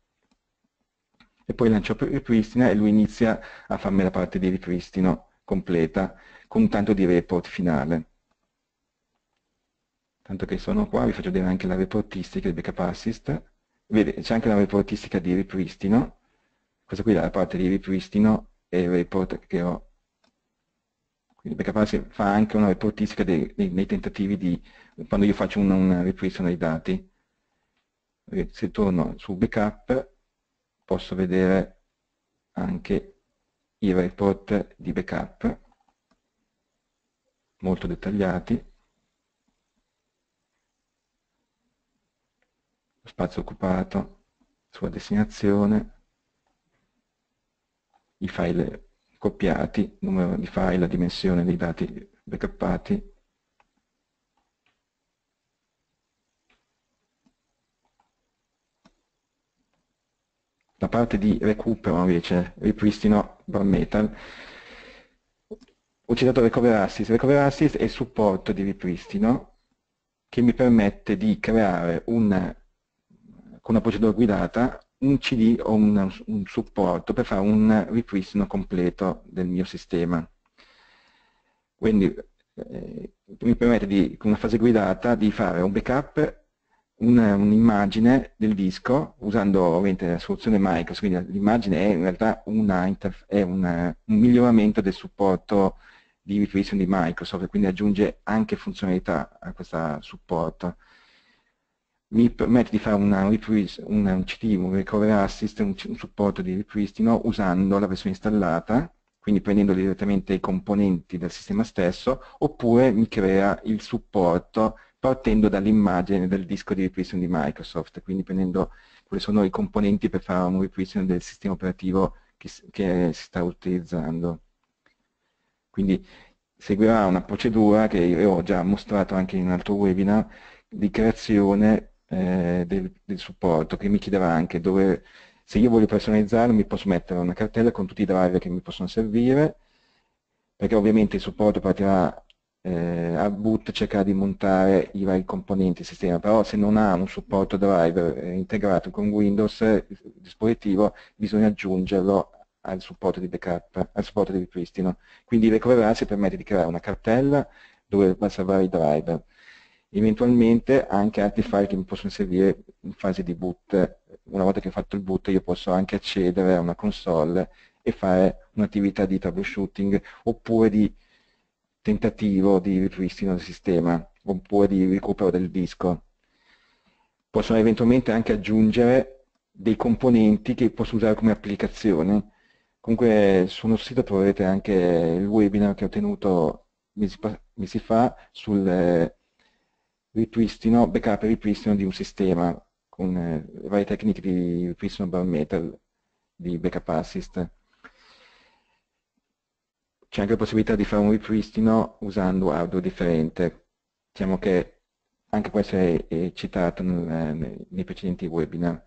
E poi lancio ripristina e lui inizia a farmi la parte di ripristino completa con tanto di report finale. Tanto che sono qua, vi faccio vedere anche la reportistica di BackupAssist. Vedete, c'è anche la reportistica di ripristino. Questa qui è la parte di ripristino e il report che ho. Quindi BackupAssist fa anche una reportistica nei tentativi quando io faccio un ripristino dei dati. Se torno su backup posso vedere anche il report di backup molto dettagliati. Lo spazio occupato, sua destinazione, i file copiati, numero di file, la dimensione dei dati backuppati. La parte di recupero invece, ripristino bare metal, ho citato Recovery Assist. Recovery Assist è il supporto di ripristino che mi permette di creare con una procedura guidata un CD o un supporto per fare un ripristino completo del mio sistema. Quindi mi permette con una fase guidata di fare un backup, un'immagine del disco usando ovviamente la soluzione Microsoft, quindi l'immagine è in realtà un miglioramento del supporto di ripristino di Microsoft e quindi aggiunge anche funzionalità a questo supporto. Mi permette di fare un CD, un Recovery Assist, un supporto di ripristino usando la versione installata, quindi prendendo direttamente i componenti del sistema stesso, oppure mi crea il supporto partendo dall'immagine del disco di ripristino di Microsoft, quindi prendendo quali sono i componenti per fare un ripristino del sistema operativo che si sta utilizzando. Quindi seguirà una procedura che io ho già mostrato anche in un altro webinar di creazione del supporto, che mi chiederà anche dove, se io voglio personalizzarlo, mi posso mettere una cartella con tutti i driver che mi possono servire, perché ovviamente il supporto partirà al boot, cercare di montare i vari componenti del sistema, però se non ha un supporto driver integrato con Windows il dispositivo, bisogna aggiungerlo al supporto di backup, al supporto di ripristino. Quindi Recovery Assist permette di creare una cartella dove va a salvare i driver, eventualmente anche altri file che mi possono servire in fase di boot. Una volta che ho fatto il boot io posso anche accedere a una console e fare un'attività di troubleshooting oppure di tentativo di ripristino del sistema, oppure di recupero del disco. Possono eventualmente anche aggiungere dei componenti che posso usare come applicazione. Comunque sul nostro sito troverete anche il webinar che ho tenuto mesi fa sul ripristino, backup e ripristino di un sistema, con varie tecniche di ripristino bare metal di Backup Assist. C'è anche la possibilità di fare un ripristino usando hardware differente, diciamo che anche questo è citato nei precedenti webinar.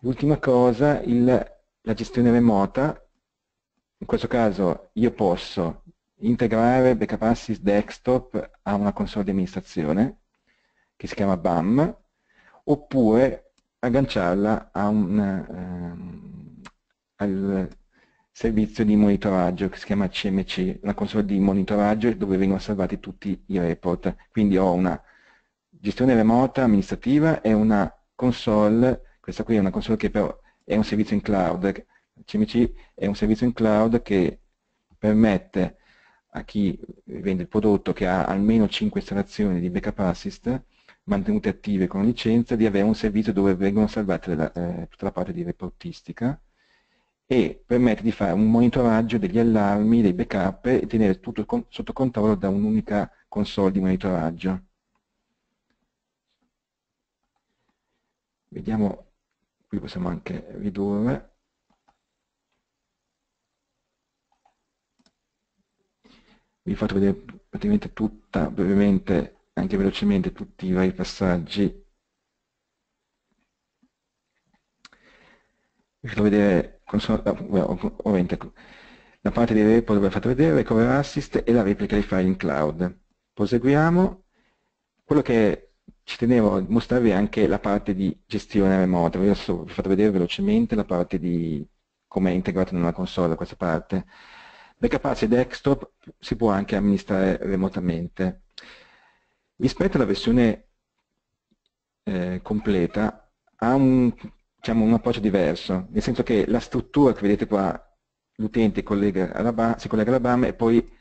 L'ultima cosa, la gestione remota. In questo caso io posso integrare Backup Assist Desktop a una console di amministrazione che si chiama BAM, oppure agganciarla a al servizio di monitoraggio che si chiama CMC, una console di monitoraggio dove vengono salvati tutti i report. Quindi ho una gestione remota amministrativa e una console, questa qui è una console che però è un servizio in cloud. CMC è un servizio in cloud che permette a chi vende il prodotto, che ha almeno 5 installazioni di Backup Assist mantenute attive con licenza, di avere un servizio dove vengono salvate tutta la parte di reportistica, e permette di fare un monitoraggio degli allarmi, dei backup e tenere tutto sotto controllo da un'unica console di monitoraggio. Vediamo, qui possiamo anche ridurre. Vi ho fatto vedere praticamente tutta, brevemente, anche velocemente, tutti i vari passaggi. Vi faccio vedere ovviamente la parte dei report, dove ho fatto vedere Recovery Assist e la replica dei file in cloud. Proseguiamo. Quello che ci tenevo a mostrarvi è anche la parte di gestione remota. Io adesso vi ho fatto vedere velocemente la parte di come è integrata nella console. Questa parte Backup Assist Desktop si può anche amministrare remotamente. Rispetto alla versione completa ha un approccio diverso, nel senso che la struttura che vedete qua, l'utente si collega alla BAM e poi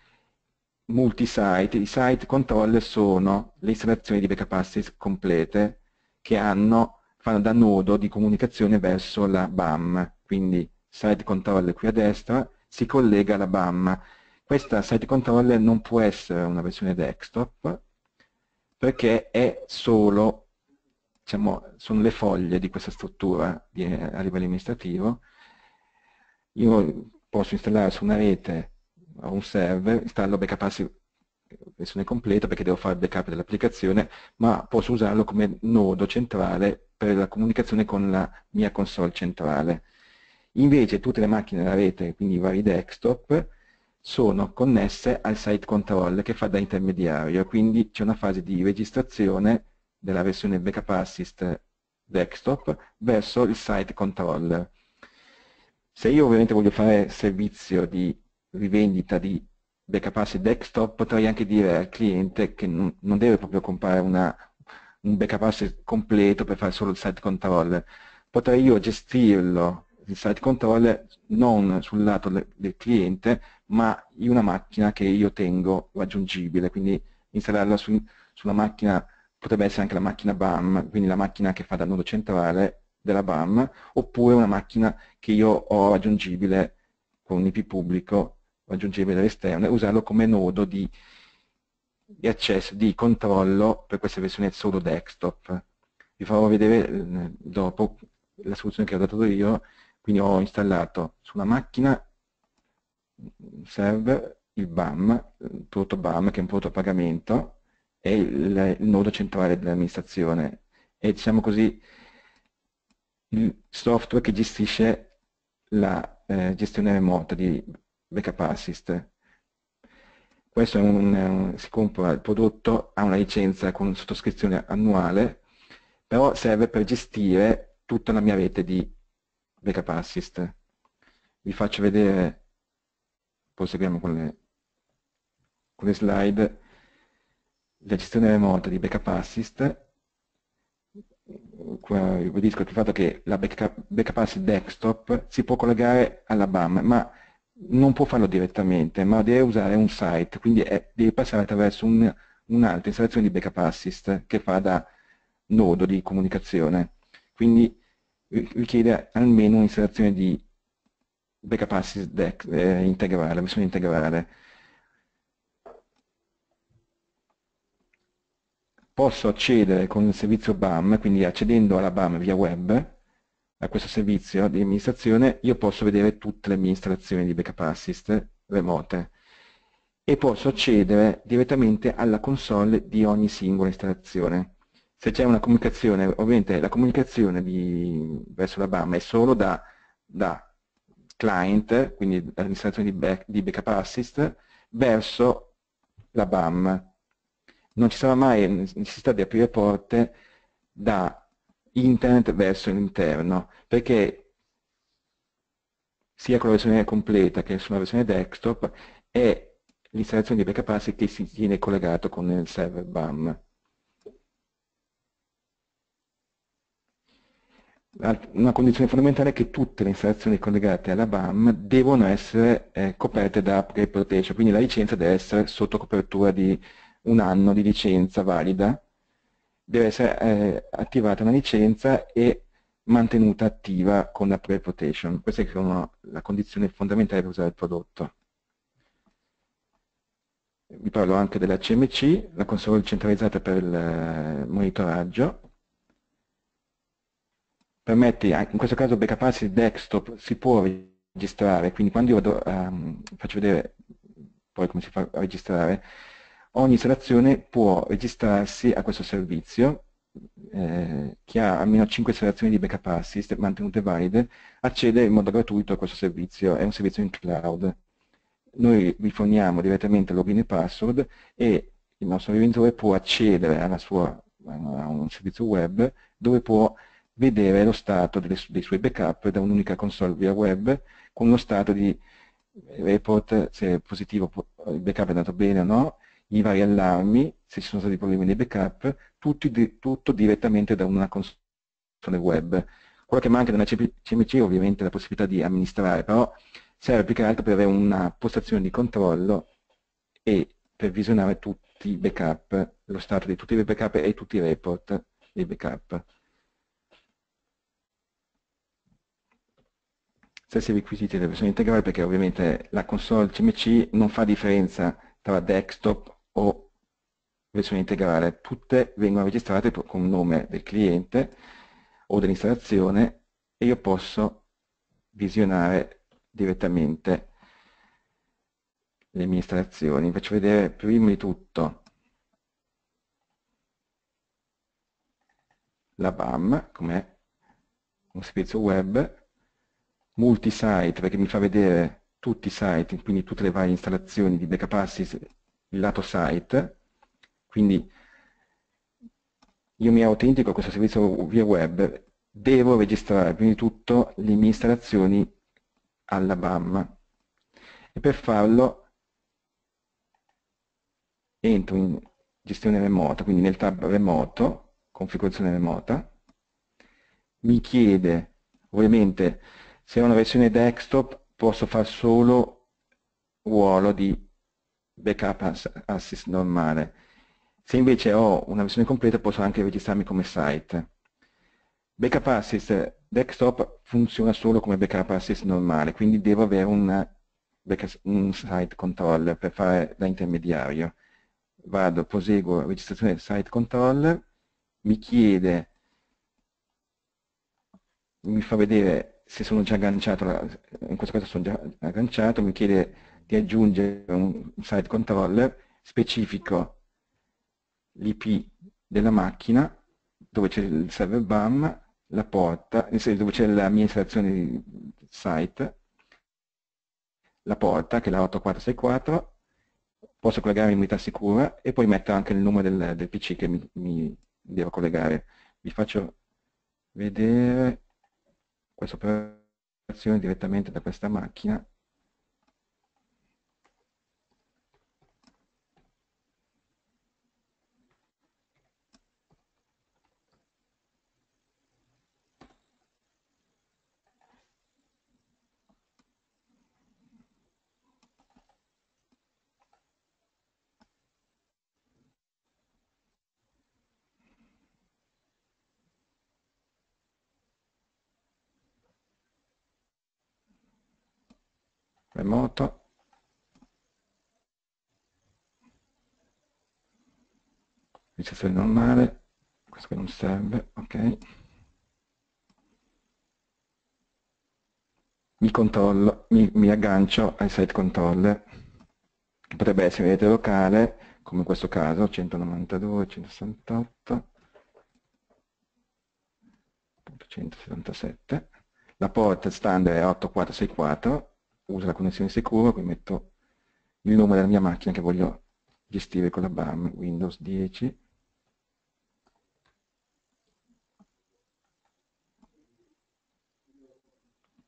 multisite, i site control sono le installazioni di Backup Assist complete che fanno da nodo di comunicazione verso la BAM, quindi site control qui a destra si collega alla BAM, Questa site controller non può essere una versione desktop perché è solo, diciamo, sono le foglie di questa struttura a livello amministrativo. Io posso installare su una rete o un server, installo BackupAssist versione completa perché devo fare il backup dell'applicazione, ma posso usarlo come nodo centrale per la comunicazione con la mia console centrale. Invece tutte le macchine della rete, quindi i vari desktop, sono connesse al site control che fa da intermediario, quindi c'è una fase di registrazione della versione BackupAssist Desktop verso il site controller. Se io ovviamente voglio fare servizio di rivendita di BackupAssist Desktop, potrei anche dire al cliente che non deve proprio comprare un BackupAssist completo per fare solo il site controller. Potrei io gestirlo, il site controller, non sul lato del cliente, ma in una macchina che io tengo raggiungibile, quindi installarla sulla macchina, potrebbe essere anche la macchina BAM, quindi la macchina che fa da nodo centrale della BAM, oppure una macchina che io ho raggiungibile con un IP pubblico, raggiungibile dall'esterno, e usarlo come nodo di accesso, di controllo per questa versione solo desktop. Vi farò vedere dopo la soluzione che ho dato io. Quindi ho installato su una macchina server il BAM, il prodotto BAM che è un prodotto a pagamento, e il nodo centrale dell'amministrazione. E diciamo così il software che gestisce la gestione remota di BackupAssist. Questo è si compra il prodotto, ha una licenza con sottoscrizione annuale, però serve per gestire tutta la mia rete di BackupAssist. Vi faccio vedere, proseguiamo con le slide, la gestione remota di BackupAssist. Qua ribadisco il fatto che la BackupAssist Desktop si può collegare alla BAM, ma non può farlo direttamente, ma deve usare un site, quindi deve passare attraverso un'altra installazione di BackupAssist che fa da nodo di comunicazione. Quindi richiede almeno un'installazione di BackupAssist integrale, la versione integrale. Posso accedere con il servizio BAM, quindi accedendo alla BAM via web, a questo servizio di amministrazione, io posso vedere tutte le mie installazioni di BackupAssist remote e posso accedere direttamente alla console di ogni singola installazione. Se c'è una comunicazione, ovviamente la comunicazione verso la BAM è solo da client, quindi dall'installazione di BackupAssist, verso la BAM. Non ci sarà mai necessità di aprire porte da internet verso l'interno, perché sia con la versione completa che sulla versione desktop è l'installazione di BackupAssist che si tiene collegato con il server BAM. Una condizione fondamentale è che tutte le installazioni collegate alla BAM devono essere coperte da Pre-Protection, quindi la licenza deve essere sotto copertura di un anno di licenza valida, deve essere attivata una licenza e mantenuta attiva con la Pre-Protection. Questa è la condizione fondamentale per usare il prodotto. Vi parlo anche della CMC, la console centralizzata per il monitoraggio. Permette, in questo caso BackupAssist Desktop si può registrare, quindi quando io vado, faccio vedere poi come si fa a registrare, ogni installazione può registrarsi a questo servizio che ha almeno 5 installazioni di BackupAssist mantenute valide, accede in modo gratuito a questo servizio, è un servizio in cloud. Noi rifoniamo direttamente login e password e il nostro rivenditore può accedere a un servizio web dove può vedere lo stato dei suoi backup da un'unica console via web con lo stato di report, se è positivo il backup è andato bene o no, i vari allarmi, se ci sono stati problemi nei backup, tutto direttamente da una console web. Quello che manca nella CMC ovviamente è la possibilità di amministrare, però serve più che altro per avere una postazione di controllo e per visionare tutti i backup, lo stato di tutti i backup e tutti i report dei backup. stessi requisiti della versione integrale, perché ovviamente la console CMC non fa differenza tra desktop o versione integrale, tutte vengono registrate con il nome del cliente o dell'installazione e io posso visionare direttamente le mie installazioni. Vi faccio vedere prima di tutto la BAM, come un servizio web, multisite perché mi fa vedere tutti i site, quindi tutte le varie installazioni di Backup Assist, il lato site, quindi io mi autentico questo servizio via web, devo registrare prima di tutto le mie installazioni alla BAM e per farlo entro in gestione remota, quindi nel tab remoto, configurazione remota, mi chiede ovviamente se è una versione desktop posso fare solo ruolo di Backup Assist normale, se invece ho una versione completa posso anche registrarmi come site. Backup Assist desktop funziona solo come Backup Assist normale, quindi devo avere un site controller per fare da intermediario. Vado, proseguo registrazione del site controller, mi chiede, mi fa vedere se sono già agganciato, in questo caso sono già agganciato, mi chiede di aggiungere un site controller, specifico l'IP della macchina, dove c'è il server BAM, la porta, dove c'è la mia installazione di site, la porta che è la 8464, posso collegare in modalità sicura e poi metto anche il numero del PC che mi devo collegare. Vi faccio vedere questa operazione direttamente da questa macchina. Remoto. Registrazione normale, questo che non serve, ok. Mi controllo, mi aggancio al site controller, che potrebbe essere rete locale, come in questo caso, 192, 168, 177, la porta standard è 8464, uso la connessione sicura, qui metto il nome della mia macchina che voglio gestire con la BAM, Windows 10.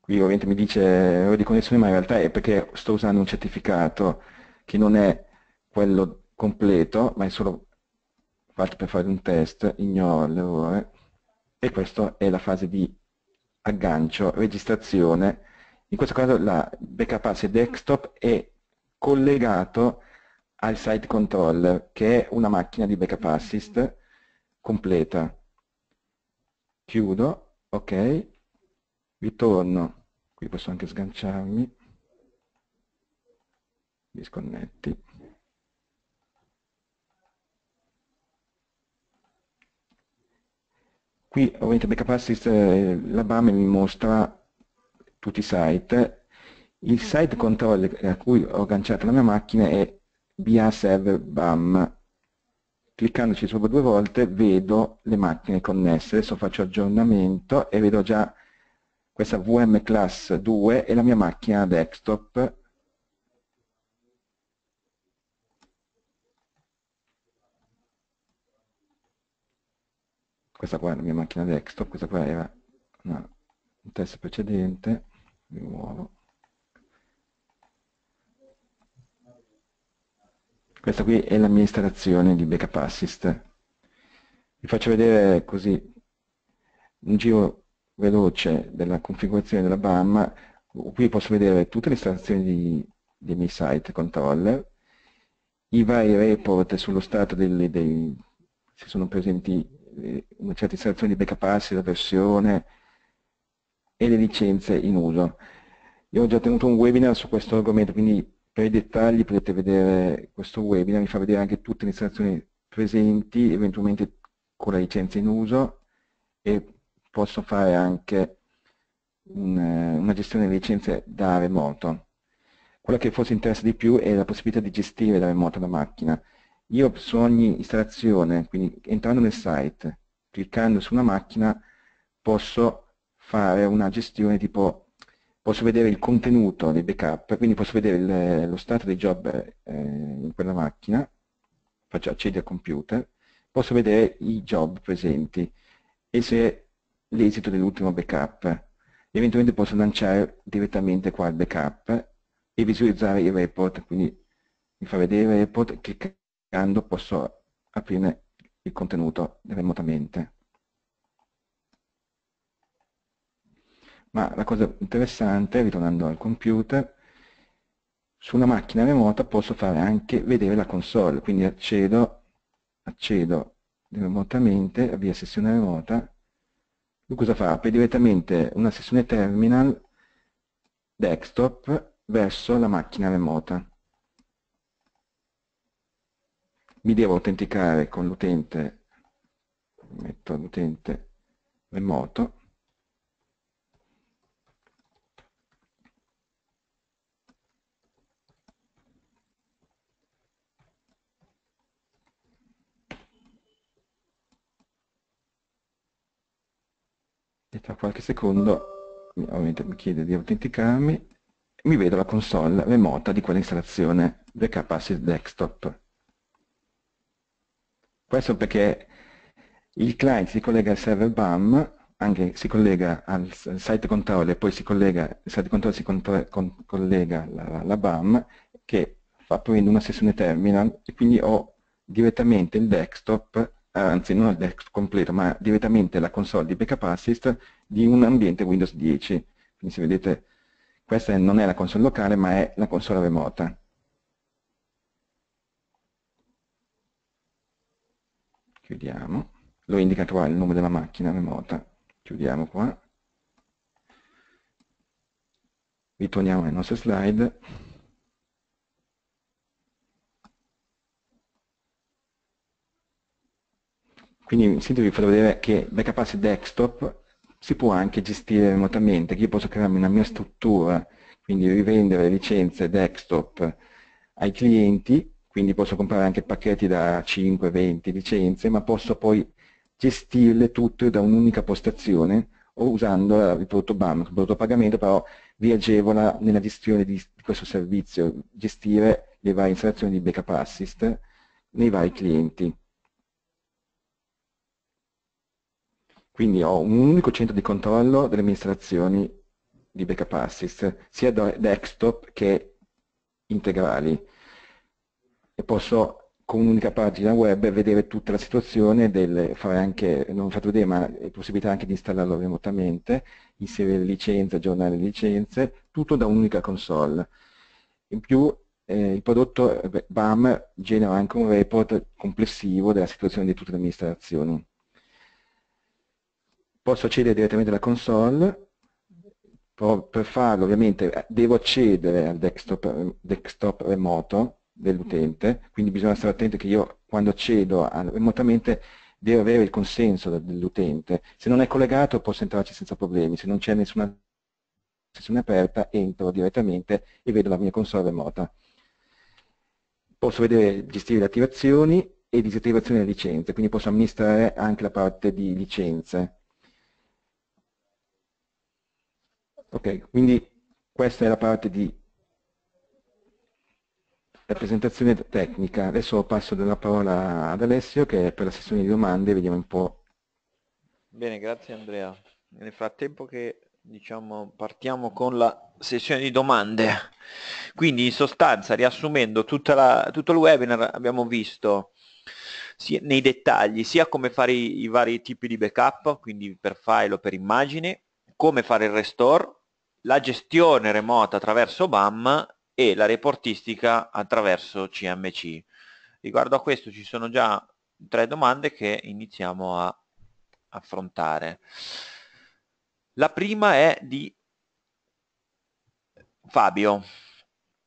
Qui ovviamente mi dice errore di connessione, ma in realtà è perché sto usando un certificato che non è quello completo, ma è solo fatto per fare un test, ignoro l'errore. E questa è la fase di aggancio, registrazione. In questo caso la Backup Assist desktop è collegato al site controller, che è una macchina di Backup Assist completa. Chiudo, ok, ritorno, qui posso anche sganciarmi, disconnetti. Qui ovviamente Backup Assist, la BAM mi mostra tutti i site, il site controller a cui ho agganciato la mia macchina è BA Server BAM, cliccandoci sopra 2 volte vedo le macchine connesse, adesso faccio aggiornamento e vedo già questa VM Class 2 e la mia macchina desktop questa qua è la mia macchina desktop, questa qua era no, un test precedente. Mi muovo. Questa qui è la mia installazione di Backup Assist. Vi faccio vedere così un giro veloce della configurazione della BAM. Qui posso vedere tutte le installazioni dei miei site controller, i vari report sullo stato se sono presenti una certa installazione di Backup Assist, la versione e le licenze in uso. Io ho già tenuto un webinar su questo argomento, quindi per i dettagli potete vedere questo webinar, mi fa vedere anche tutte le installazioni presenti, eventualmente con la licenza in uso, e posso fare anche una gestione delle licenze da remoto. Quello che forse interessa di più è la possibilità di gestire da remoto la macchina. Io su ogni installazione, quindi entrando nel site, cliccando su una macchina, posso fare una gestione tipo, posso vedere il contenuto dei backup, quindi posso vedere lo stato dei job in quella macchina, faccio accedere al computer, posso vedere i job presenti e se l'esito dell'ultimo backup. Eventualmente posso lanciare direttamente qua il backup e visualizzare il report, quindi mi fa vedere il report, cliccando posso aprire il contenuto remotamente. Ma la cosa interessante, ritornando al computer, su una macchina remota posso fare anche vedere la console, quindi accedo remotamente, avvia sessione remota. Lui cosa fa? Apre direttamente una sessione terminal desktop verso la macchina remota. Mi devo autenticare con l'utente, metto l'utente remoto. E tra qualche secondo ovviamente mi chiede di autenticarmi e mi vedo la console remota di quell'installazione BackupAssist Desktop. Questo perché il client si collega al server BAM, anche si collega al site control e poi si collega, il site control si collega alla BAM, che fa aprendo una sessione terminal, e quindi ho direttamente il desktop, anzi non il desktop completo, ma direttamente la console di BackupAssist di un ambiente Windows 10. Quindi se vedete, questa non è la console locale, ma è la console remota. Chiudiamo, lo indica qua il nome della macchina remota, chiudiamo qua, ritorniamo alle nostre slide. Quindi in sintesi vi faccio vedere che BackupAssist Desktop si può anche gestire remotamente, che io posso crearmi una mia struttura, quindi rivendere licenze desktop ai clienti. Quindi posso comprare anche pacchetti da 5, 20 licenze, ma posso poi gestirle tutte da un'unica postazione o usando il prodotto BAM, il prodotto a pagamento, però vi agevola nella gestione di questo servizio, gestire le varie installazioni di BackupAssist nei vari clienti. Quindi ho un unico centro di controllo delle mie installazioni di BackupAssist, sia da desktop che integrali. E posso con un'unica pagina web vedere tutta la situazione, fare anche, non fate vedere, ma è possibilità anche di installarlo remotamente, inserire le licenze, aggiornare le licenze, tutto da un'unica console. In più il prodotto BAM genera anche un report complessivo della situazione di tutte le mie installazioni. Posso accedere direttamente alla console. Per farlo ovviamente devo accedere al desktop remoto dell'utente, quindi bisogna stare attenti che io quando accedo remotamente devo avere il consenso dell'utente. Se non è collegato posso entrarci senza problemi, se non c'è nessuna sessione aperta entro direttamente e vedo la mia console remota. Posso vedere, gestire le attivazioni e disattivazione delle licenze, quindi posso amministrare anche la parte di licenze. Ok, quindi questa è la parte di la presentazione tecnica. Adesso passo la parola ad Alessio, che è per la sessione di domande, vediamo un po'. Bene, grazie Andrea. Nel frattempo che partiamo con la sessione di domande. Quindi in sostanza, riassumendo tutto il webinar, abbiamo visto nei dettagli sia come fare i vari tipi di backup, quindi per file o per immagine, come fare il restore, la gestione remota attraverso BAM e la reportistica attraverso CMC. Riguardo a questo ci sono già 3 domande che iniziamo a affrontare. La prima è di Fabio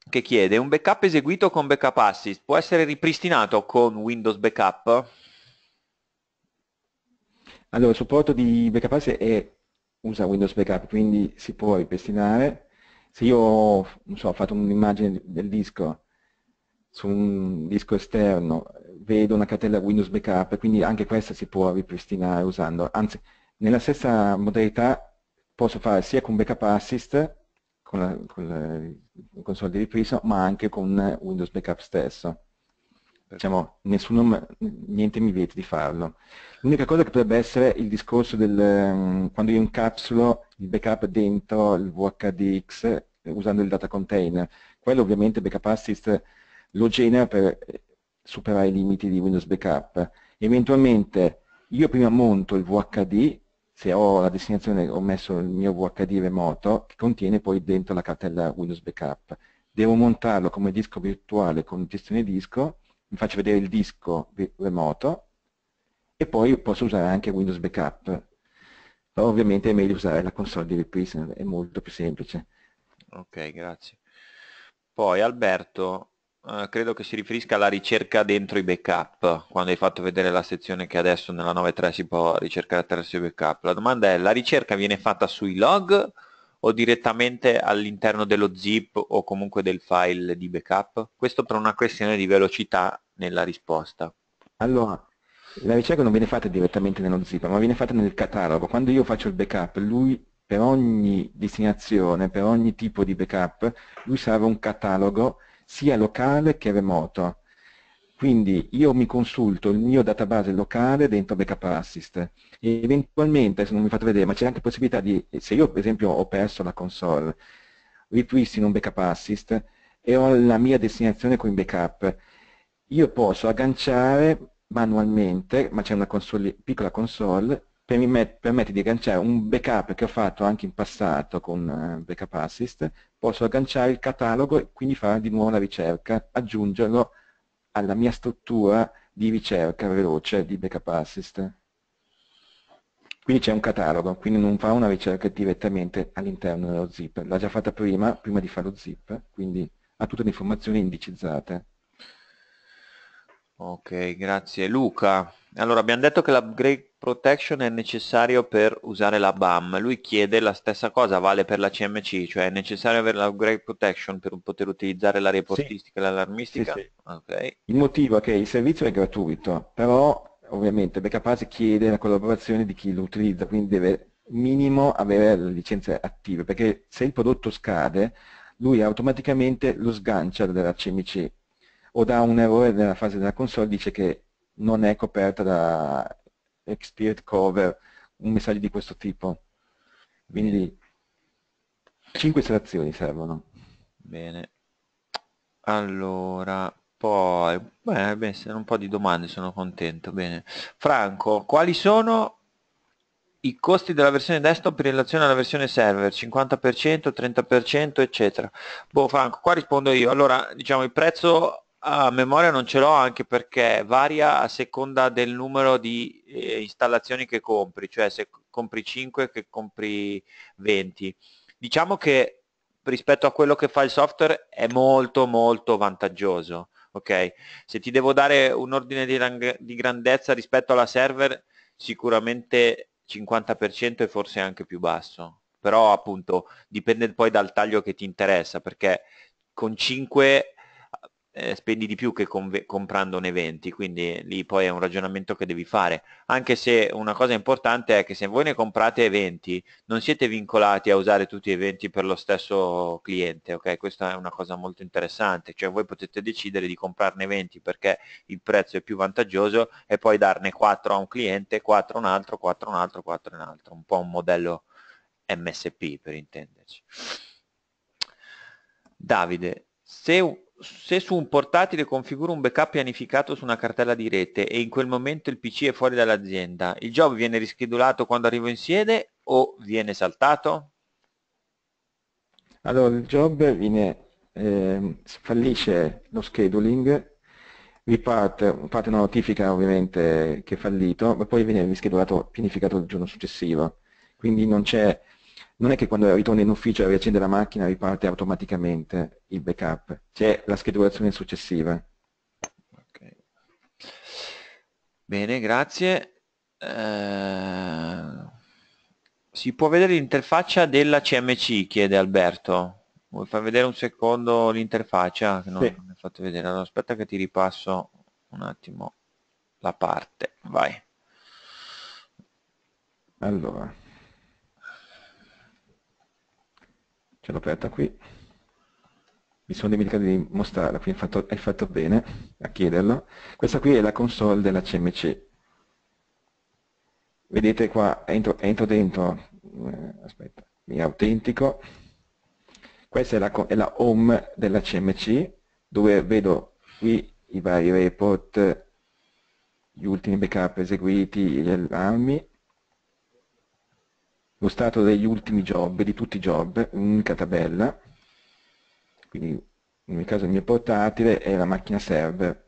che chiede: un backup eseguito con Backup Assist può essere ripristinato con Windows Backup? Allora, il supporto di Backup Assist usa Windows Backup, quindi si può ripristinare. Se io non so, ho fatto un'immagine del disco su un disco esterno, vedo una cartella Windows Backup, quindi anche questa si può ripristinare usando, anzi nella stessa modalità posso fare sia con Backup Assist, con la console di ripristino, ma anche con Windows Backup stesso. Diciamo, niente mi vieta di farlo. L'unica cosa che potrebbe essere il discorso del quando io incapsulo il backup dentro il VHDX usando il data container. Quello ovviamente Backup Assist lo genera per superare i limiti di Windows Backup. Eventualmente io prima monto il VHD, se ho la destinazione ho messo il mio VHD remoto, che contiene poi dentro la cartella Windows Backup. Devo montarlo come disco virtuale con gestione disco, mi faccio vedere il disco remoto e poi posso usare anche Windows Backup. Però ovviamente è meglio usare la console di ripristino, è molto più semplice. Ok, grazie. Poi Alberto, credo che si riferisca alla ricerca dentro i backup, quando hai fatto vedere la sezione che adesso nella 9.3 si può ricercare attraverso i backup. La domanda è: la ricerca viene fatta sui log o direttamente all'interno dello zip o comunque del file di backup? Questo per una questione di velocità nella risposta. Allora, la ricerca non viene fatta direttamente nello zip, ma viene fatta nel catalogo. Quando io faccio il backup, lui per ogni destinazione, per ogni tipo di backup, lui salva un catalogo sia locale che remoto. Quindi io mi consulto il mio database locale dentro Backup Assist e eventualmente, se non mi fate vedere, ma c'è anche possibilità di, se io per esempio ho perso la console, ripristino un Backup Assist e ho la mia destinazione con il backup, io posso agganciare manualmente, ma c'è una console, piccola console, che mi permette di agganciare un backup che ho fatto anche in passato con Backup Assist, posso agganciare il catalogo e quindi fare di nuovo la ricerca, aggiungerlo alla mia struttura di ricerca veloce di Backup Assist. Quindi c'è un catalogo, quindi non fa una ricerca direttamente all'interno dello zip, l'ha già fatta prima di fare lo zip, quindi ha tutte le informazioni indicizzate. Ok, grazie. Luca, allora abbiamo detto che l'upgrade protection è necessario per usare la BAM, lui chiede la stessa cosa, vale per la CMC, cioè è necessario avere l'upgrade protection per poter utilizzare la reportistica e l'allarmistica? Sì, sì. Okay. Il motivo è che il servizio è gratuito, però ovviamente Backup Assist chiede la collaborazione di chi lo utilizza, quindi deve minimo avere le licenze attive, perché se il prodotto scade, lui automaticamente lo sgancia dalla CMC, o da un errore nella fase della console, dice che non è coperta da Expert cover, un messaggio di questo tipo. Quindi 5 estrazioni servono. Bene. Allora, poi sono un po' di domande, sono contento. Bene. Franco, quali sono i costi della versione desktop in relazione alla versione server? 50%, 30%, eccetera. Boh, Franco, qua rispondo io. Allora, diciamo, il prezzo a memoria non ce l'ho, anche perché varia a seconda del numero di installazioni che compri, cioè se compri 5 che compri 20. Diciamo che rispetto a quello che fa il software è molto molto vantaggioso, ok? Se ti devo dare un ordine di grandezza rispetto alla server, sicuramente 50% e forse anche più basso, però appunto dipende poi dal taglio che ti interessa, perché con 5 spendi di più che comprandone 20, quindi lì poi è un ragionamento che devi fare, anche se una cosa importante è che se voi ne comprate 20 non siete vincolati a usare tutti e 20 per lo stesso cliente, ok? Questa è una cosa molto interessante, cioè voi potete decidere di comprarne 20 perché il prezzo è più vantaggioso e poi darne 4 a un cliente, 4 a un altro, 4 a un altro, 4 a un altro, un po' un modello MSP per intenderci. Davide, se su un portatile configuro un backup pianificato su una cartella di rete e in quel momento il PC è fuori dall'azienda, il job viene rischedulato quando arrivo in sede o viene saltato? Allora, il job fallisce lo scheduling, parte una notifica ovviamente che è fallito, ma poi viene rischedulato, pianificato il giorno successivo. Quindi non c'è non è che quando ritorni in ufficio e riaccende la macchina riparte automaticamente il backup, c'è la schedulazione successiva. Okay. Bene, grazie. Si può vedere l'interfaccia della CMC, chiede Alberto. Vuoi far vedere un secondo l'interfaccia? No, sì. Non l'ho fatto vedere. Allora, aspetta che ti ripasso un attimo la parte. Vai. Allora, ce l'ho aperta qui. Mi sono dimenticato di mostrarla, quindi hai fatto bene a chiederlo. Questa qui è la console della CMC. Vedete qua, entro dentro, aspetta, mi autentico. Questa è la home della CMC, dove vedo qui i vari report, gli ultimi backup eseguiti, gli allarmi, lo stato degli ultimi job, di tutti i job, un'unica tabella. Quindi nel caso del mio portatile è la macchina server.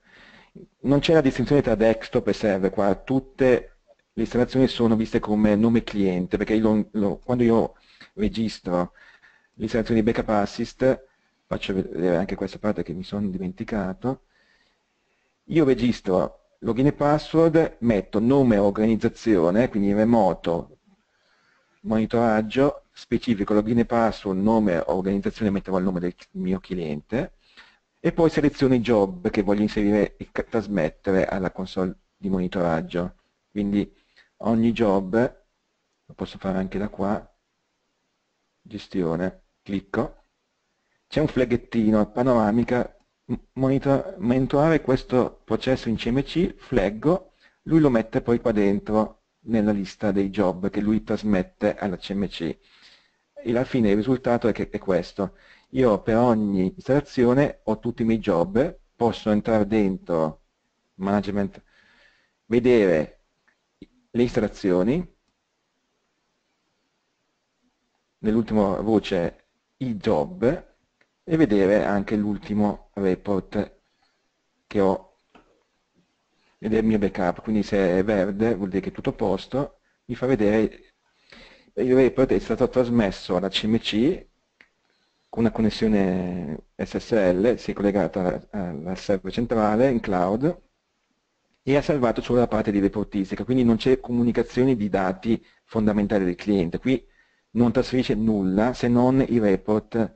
Non c'è la distinzione tra desktop e server qua, tutte le installazioni sono viste come nome cliente, perché io quando io registro l'installazione di Backup Assist, faccio vedere anche questa parte che mi sono dimenticato, io registro login e password, metto nome e organizzazione, quindi remoto, monitoraggio, specifico login e password, nome e organizzazione, metterò il nome del mio cliente, e poi seleziono i job che voglio inserire e trasmettere alla console di monitoraggio. Quindi ogni job, lo posso fare anche da qua, gestione, clicco, c'è un flaggettino, panoramica, monitorare questo processo in CMC, flaggo, lui lo mette poi qua dentro nella lista dei job che lui trasmette alla CMC. E alla fine il risultato è questo. Io per ogni installazione ho tutti i miei job, posso entrare dentro, management, vedere le installazioni, nell'ultima voce i job e vedere anche l'ultimo report che ho ed è il mio backup, quindi se è verde vuol dire che è tutto a posto, mi fa vedere il report è stato trasmesso alla CMC con una connessione SSL, si è collegata al server centrale in cloud e ha salvato solo la parte di reportistica, quindi non c'è comunicazione di dati fondamentali del cliente. Qui non trasferisce nulla se non i report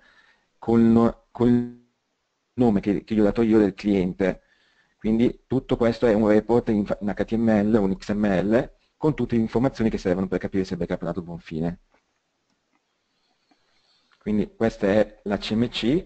col nome che gli ho dato io del cliente. Quindi tutto questo è un report in HTML, un XML, con tutte le informazioni che servono per capire se il backup è andato a buon fine. Quindi questa è la CMC.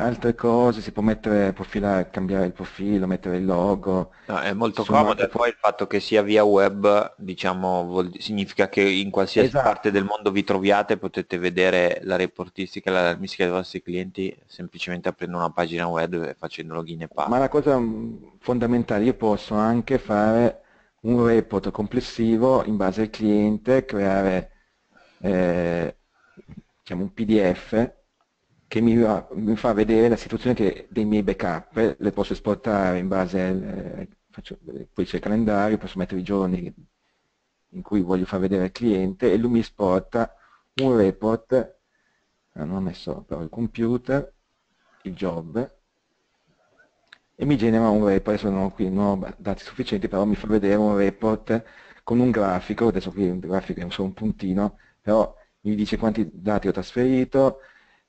Altre cose, si può mettere, profilare, cambiare il profilo, mettere il logo. No, è molto comodo, e poi il fatto che sia via web, diciamo, significa che in qualsiasi parte del mondo vi troviate potete vedere la reportistica e l'allarmistica dei vostri clienti semplicemente aprendo una pagina web e facendo login e password. Ma la cosa fondamentale, io posso anche fare un report complessivo in base al cliente, creare diciamo un PDF che mi fa vedere la situazione dei miei backup, le posso esportare in base al poi c'è il calendario, posso mettere i giorni in cui voglio far vedere al cliente e lui mi esporta un report, non ho messo però il computer, il job, e mi genera un report, adesso non ho dati sufficienti, però mi fa vedere un report con un grafico, adesso qui il grafico è solo un puntino, però mi dice quanti dati ho trasferito,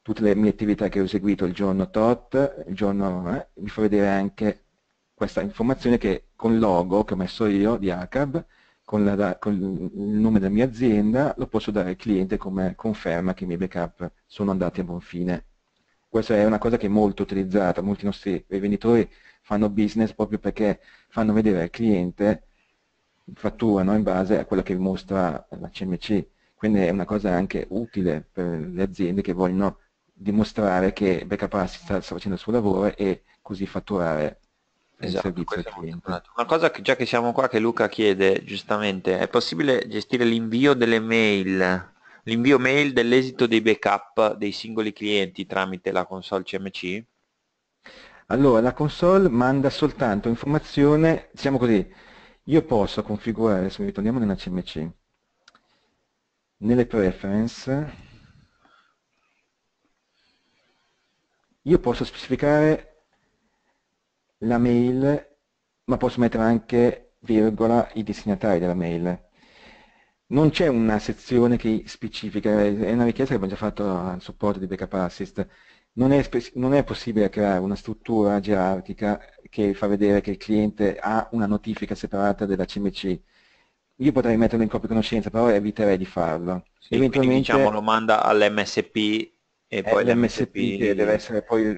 tutte le mie attività che ho eseguito il giorno tot, il giorno mi fa vedere anche questa informazione che con il logo che ho messo io di ACAP, con il nome della mia azienda, lo posso dare al cliente come conferma che i miei backup sono andati a buon fine. Questa è una cosa che è molto utilizzata, molti nostri venditori fanno business proprio perché fanno vedere al cliente, fatturano in base a quello che mostra la CMC, quindi è una cosa anche utile per le aziende che vogliono dimostrare che Backup Assist sta facendo il suo lavoro e così fatturare il servizio al cliente. Una cosa che già che siamo qua che Luca chiede giustamente, è possibile gestire l'invio delle mail, l'invio mail dell'esito dei backup dei singoli clienti tramite la console CMC? Allora la console manda soltanto informazione, diciamo così, io posso configurare, adesso ritorniamo nella CMC, nelle preference io posso specificare la mail, ma posso mettere anche virgola i destinatari della mail. Non c'è una sezione che specifica, è una richiesta che abbiamo già fatto al supporto di BackupAssist. Non è possibile creare una struttura gerarchica che fa vedere che il cliente ha una notifica separata della CMC. Io potrei metterlo in copia conoscenza, però eviterei di farlo. Sì, eventualmente diciamo lo manda all'MSP e poi l'MSP che deve essere poi...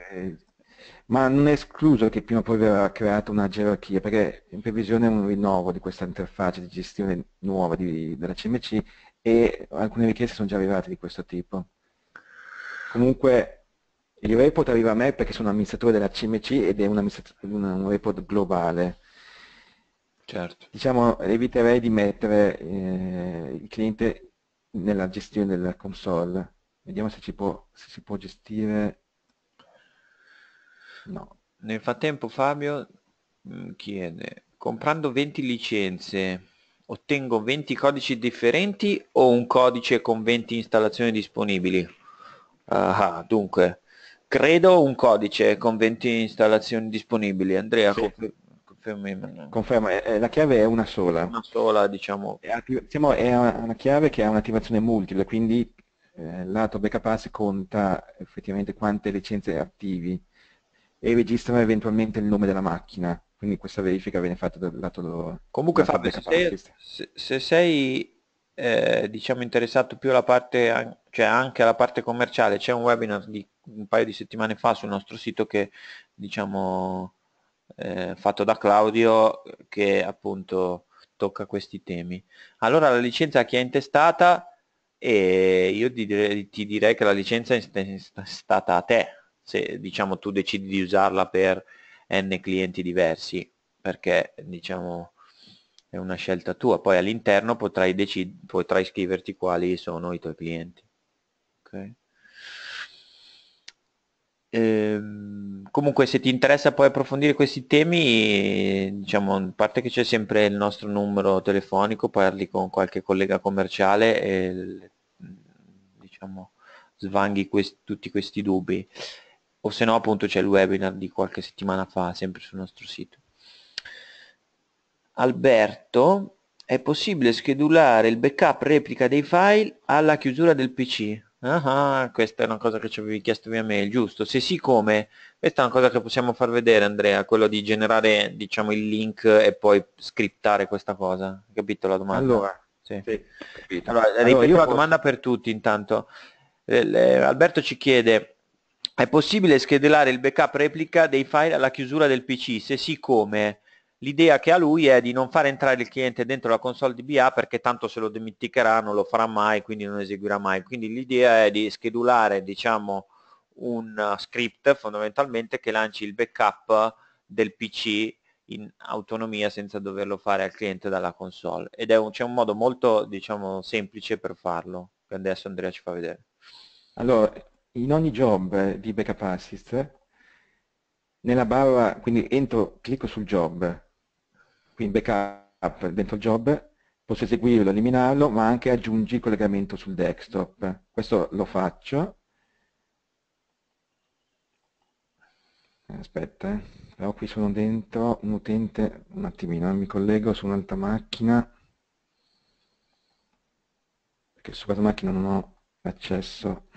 ma non è escluso che prima o poi verrà creata una gerarchia, perché in previsione è un rinnovo di questa interfaccia di gestione nuova della CMC e alcune richieste sono già arrivate di questo tipo. Comunque il report arriva a me perché sono amministratore della CMC ed è un report globale. Certo. Diciamo, eviterei di mettere il cliente nella gestione della console. Vediamo se si può gestire... No. Nel frattempo Fabio chiede: comprando 20 licenze ottengo 20 codici differenti o un codice con 20 installazioni disponibili? Dunque credo un codice con 20 installazioni disponibili. Andrea, sì. Conferma, la chiave è una sola. Una sola, diciamo. È una chiave che ha un'attivazione multipla, quindi lato BackupAssist conta effettivamente quante licenze attivi e registrano eventualmente il nome della macchina, quindi questa verifica viene fatta dal lato loro. Comunque Fabio, se sei diciamo interessato più alla parte, cioè anche alla parte commerciale, c'è un webinar di un paio di settimane fa sul nostro sito che diciamo fatto da Claudio, che appunto tocca questi temi. Allora la licenza chi è intestata, e io ti direi che la licenza è stata a te, se diciamo tu decidi di usarla per n clienti diversi, perché diciamo è una scelta tua. Poi all'interno potrai scriverti quali sono i tuoi clienti, okay. Comunque se ti interessa poi approfondire questi temi, diciamo, a parte che c'è sempre il nostro numero telefonico, parli con qualche collega commerciale e diciamo svanghi tutti questi dubbi, o se no appunto c'è il webinar di qualche settimana fa sempre sul nostro sito. Alberto: è possibile schedulare il backup replica dei file alla chiusura del PC? Questa è una cosa che ci avevi chiesto via mail, giusto? Se sì, come? Questa è una cosa che possiamo far vedere, Andrea, quello di generare diciamo il link e poi scriptare questa cosa. Hai capito la domanda? Allora, sì. Sì, capito. Allora io la domanda per tutti intanto. Alberto ci chiede: è possibile schedulare il backup replica dei file alla chiusura del PC? Se sì, come? L'idea che ha lui è di non far entrare il cliente dentro la console di BA, perché tanto se lo dimenticherà, non lo farà mai, quindi non eseguirà mai. Quindi l'idea è di schedulare diciamo un script fondamentalmente che lanci il backup del PC in autonomia senza doverlo fare al cliente dalla console, ed c'è un modo molto diciamo semplice per farlo, che adesso Andrea ci fa vedere. Allora, in ogni job di BackupAssist, nella barra, quindi clicco sul job, quindi backup dentro il job, posso eseguirlo, eliminarlo, ma anche aggiungi il collegamento sul desktop. Questo lo faccio. Aspetta, però qui sono dentro un utente, un attimino, mi collego su un'altra macchina, perché su questa macchina non ho accesso.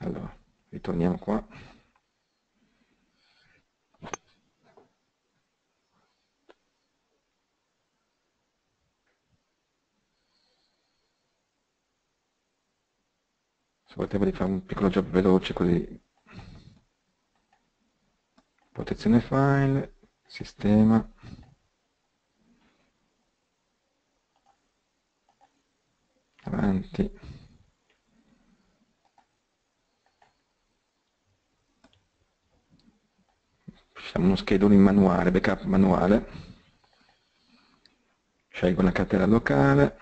Allora, ritorniamo qua. Se potevo di fare un piccolo job veloce così. Protezione file, sistema. Avanti. Facciamo uno scheduling manuale, backup manuale. Scelgo la cartella locale.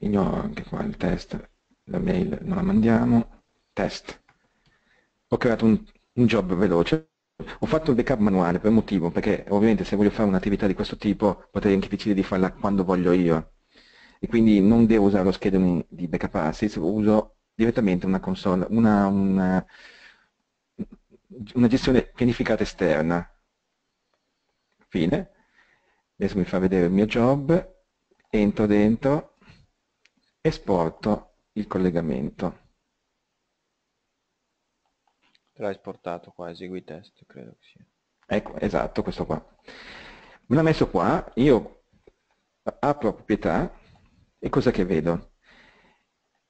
ignoro anche qua il test, la mail non la mandiamo, test. Ho creato un job veloce, ho fatto il backup manuale per motivo, perché ovviamente se voglio fare un'attività di questo tipo potrei anche decidere di farla quando voglio io, e quindi non devo usare lo scheduling di Backup Assist, uso direttamente una console, una gestione pianificata esterna. Fine. Adesso mi fa vedere il mio job, entro dentro, esporto il collegamento. Te l'ha esportato qua, esegui test, credo che sia. Ecco, esatto, questo qua. Me l'ha messo qua, io apro proprietà e cosa che vedo?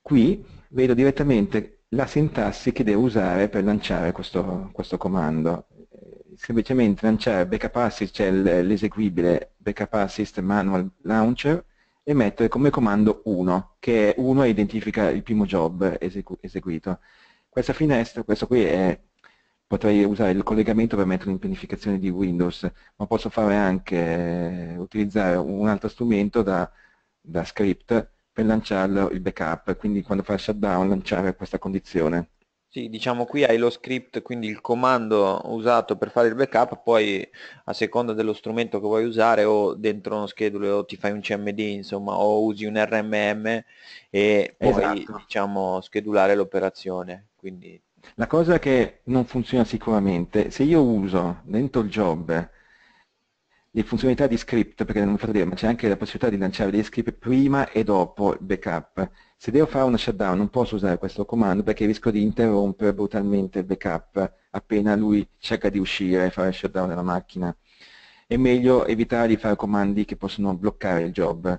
Qui vedo direttamente la sintassi che devo usare per lanciare questo comando. Semplicemente lanciare Backup Assist, cioè l'eseguibile Backup Assist Manual Launcher, e mettere come comando 1, che è 1 e identifica il primo job eseguito. Questa finestra, questo qui è, potrei usare il collegamento per metterlo in pianificazione di Windows, ma posso fare anche utilizzare un altro strumento da script per lanciarlo il backup, quindi quando fa il shutdown lanciare questa condizione. Sì, diciamo qui hai lo script, quindi il comando usato per fare il backup, poi a seconda dello strumento che vuoi usare o dentro uno schedule o ti fai un CMD, insomma, o usi un RMM e poi, esatto, diciamo, schedulare l'operazione. Quindi la cosa che non funziona sicuramente, se io uso dentro il job le funzionalità di script, perché non mi fate dire, ma c'è anche la possibilità di lanciare degli script prima e dopo il backup. Se devo fare una shutdown non posso usare questo comando perché rischio di interrompere brutalmente il backup appena lui cerca di uscire e fare il shutdown della macchina. È meglio evitare di fare comandi che possono bloccare il job.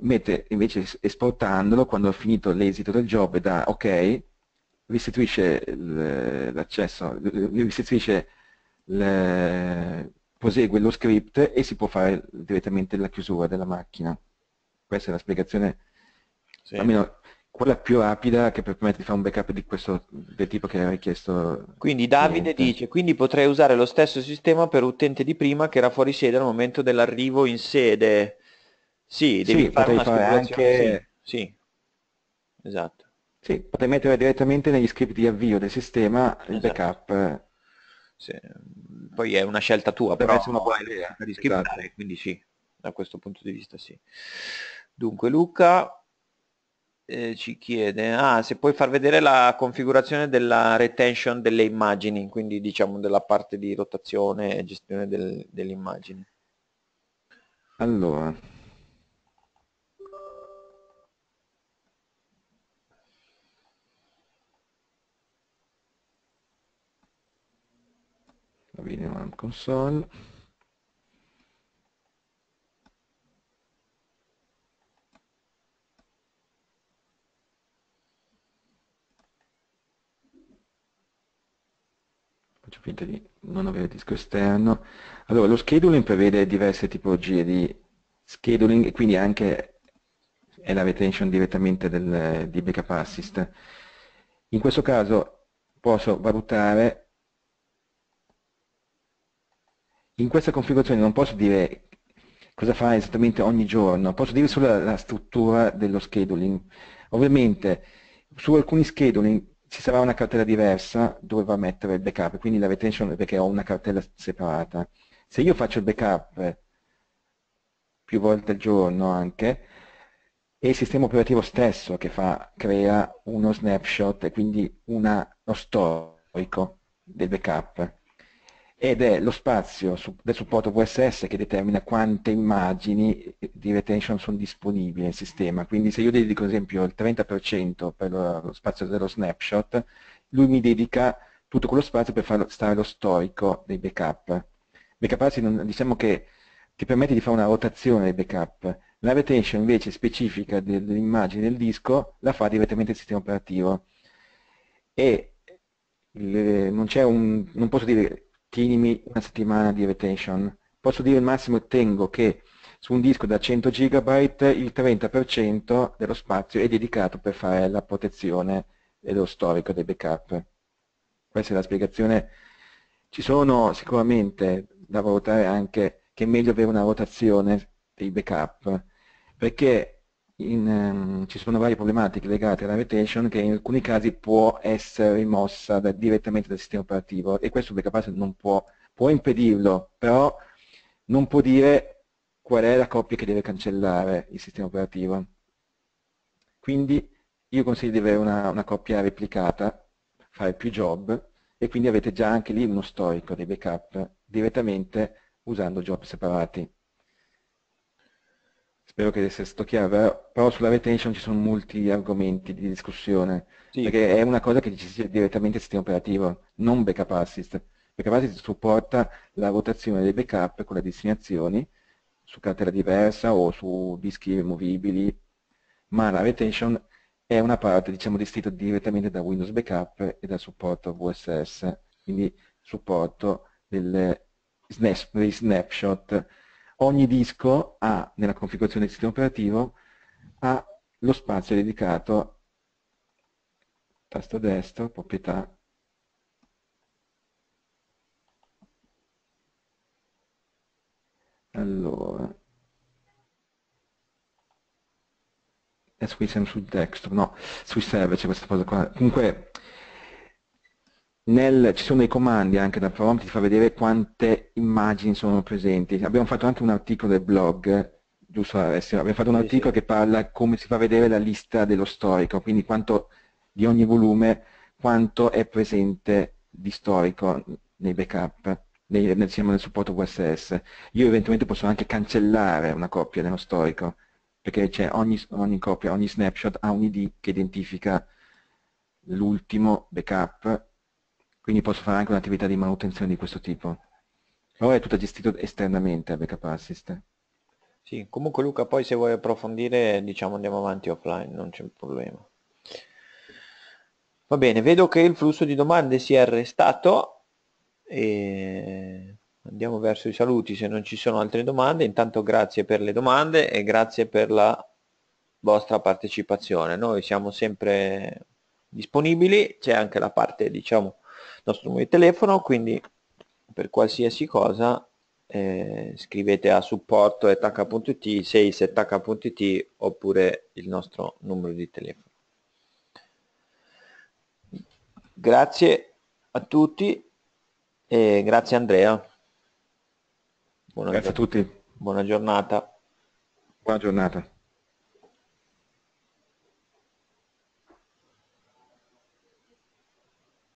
Mentre invece esportandolo, quando ho finito l'esito del job, da ok, restituisce l'accesso, restituisce il, prosegue lo script e si può fare direttamente la chiusura della macchina. Questa è la spiegazione, sì, almeno quella più rapida che permette di fare un backup di questo, del tipo che ha richiesto. Quindi Davide dice, quindi potrei usare lo stesso sistema per utente di prima che era fuori sede al momento dell'arrivo in sede. Sì, devi fare una spiegazione anche... Sì, sì, esatto. Sì, potrei mettere direttamente negli script di avvio del sistema, esatto, il backup. Sì. Poi è una scelta tua, deve però una buona idea di scriptare, esatto, quindi sì, da questo punto di vista sì. Dunque Luca ci chiede se puoi far vedere la configurazione della retention delle immagini, quindi diciamo della parte di rotazione e gestione delle immagini. Allora, viene una console, faccio finta di non avere disco esterno. Allora, lo scheduling prevede diverse tipologie di scheduling e quindi anche è la retention direttamente di Backup Assist. In questo caso posso valutare. In questa configurazione non posso dire cosa fare esattamente ogni giorno, posso dire solo la struttura dello scheduling. Ovviamente su alcuni scheduling ci sarà una cartella diversa dove va a mettere il backup, quindi la retention, perché ho una cartella separata. Se io faccio il backup più volte al giorno anche, è il sistema operativo stesso che crea uno snapshot e quindi uno storico del backup. Ed è lo spazio del supporto VSS che determina quante immagini di retention sono disponibili nel sistema. Quindi se io dedico ad esempio il 30% per lo spazio dello snapshot, lui mi dedica tutto quello spazio per far stare lo storico dei backup. Backup Assist, diciamo che ti permette di fare una rotazione dei backup. La retention invece specifica dell'immagine del disco la fa direttamente il sistema operativo. E non posso dire tienimi una settimana di retention, posso dire al massimo tengo che su un disco da 100 GB il 30% dello spazio è dedicato per fare la protezione e lo storico dei backup. Questa è la spiegazione. Ci sono sicuramente da valutare anche che è meglio avere una rotazione dei backup, perché ci sono varie problematiche legate alla retention che in alcuni casi può essere rimossa direttamente dal sistema operativo, e questo BackupAssist non può impedirlo, però non può dire qual è la coppia che deve cancellare il sistema operativo. Quindi io consiglio di avere una coppia replicata, fare più job, e quindi avete già anche lì uno storico dei backup direttamente usando job separati. Spero che sia stato chiaro, però sulla retention ci sono molti argomenti di discussione, sì, perché è una cosa che decide direttamente il sistema operativo, non BackupAssist. BackupAssist supporta la rotazione dei backup con le destinazioni su cartella diversa o su dischi rimovibili, ma la retention è una parte, diciamo, gestita direttamente da Windows Backup e dal supporto VSS, quindi supporto dei snapshot. Ogni disco ha, nella configurazione del sistema operativo, ha lo spazio dedicato, tasto destro, proprietà, allora, adesso qui siamo sul desktop, no, sui server c'è questa cosa qua. Comunque ci sono dei comandi anche da prompt, ti fa vedere quante immagini sono presenti. Abbiamo fatto anche un articolo del blog, giusto Alessio? Abbiamo fatto un articolo che parla come si fa vedere la lista dello storico, quindi quanto di ogni volume, quanto è presente di storico nei backup, nel supporto VSS. Io eventualmente posso anche cancellare una coppia dello storico, perché c'è ogni copia, ogni snapshot ha un ID che identifica l'ultimo backup, quindi posso fare anche un'attività di manutenzione di questo tipo. Però è tutto gestito esternamente a BackupAssist. Sì, comunque Luca, poi se vuoi approfondire, diciamo, andiamo avanti offline, non c'è un problema. Va bene, vedo che il flusso di domande si è arrestato e andiamo verso i saluti se non ci sono altre domande. Intanto grazie per le domande e grazie per la vostra partecipazione. Noi siamo sempre disponibili, c'è anche la parte, diciamo, nostro numero di telefono, quindi per qualsiasi cosa scrivete a supporto@ak.it, 6@ak.it, oppure il nostro numero di telefono. Grazie a tutti e grazie Andrea. Buona giornata a tutti. Buona giornata. Buona giornata.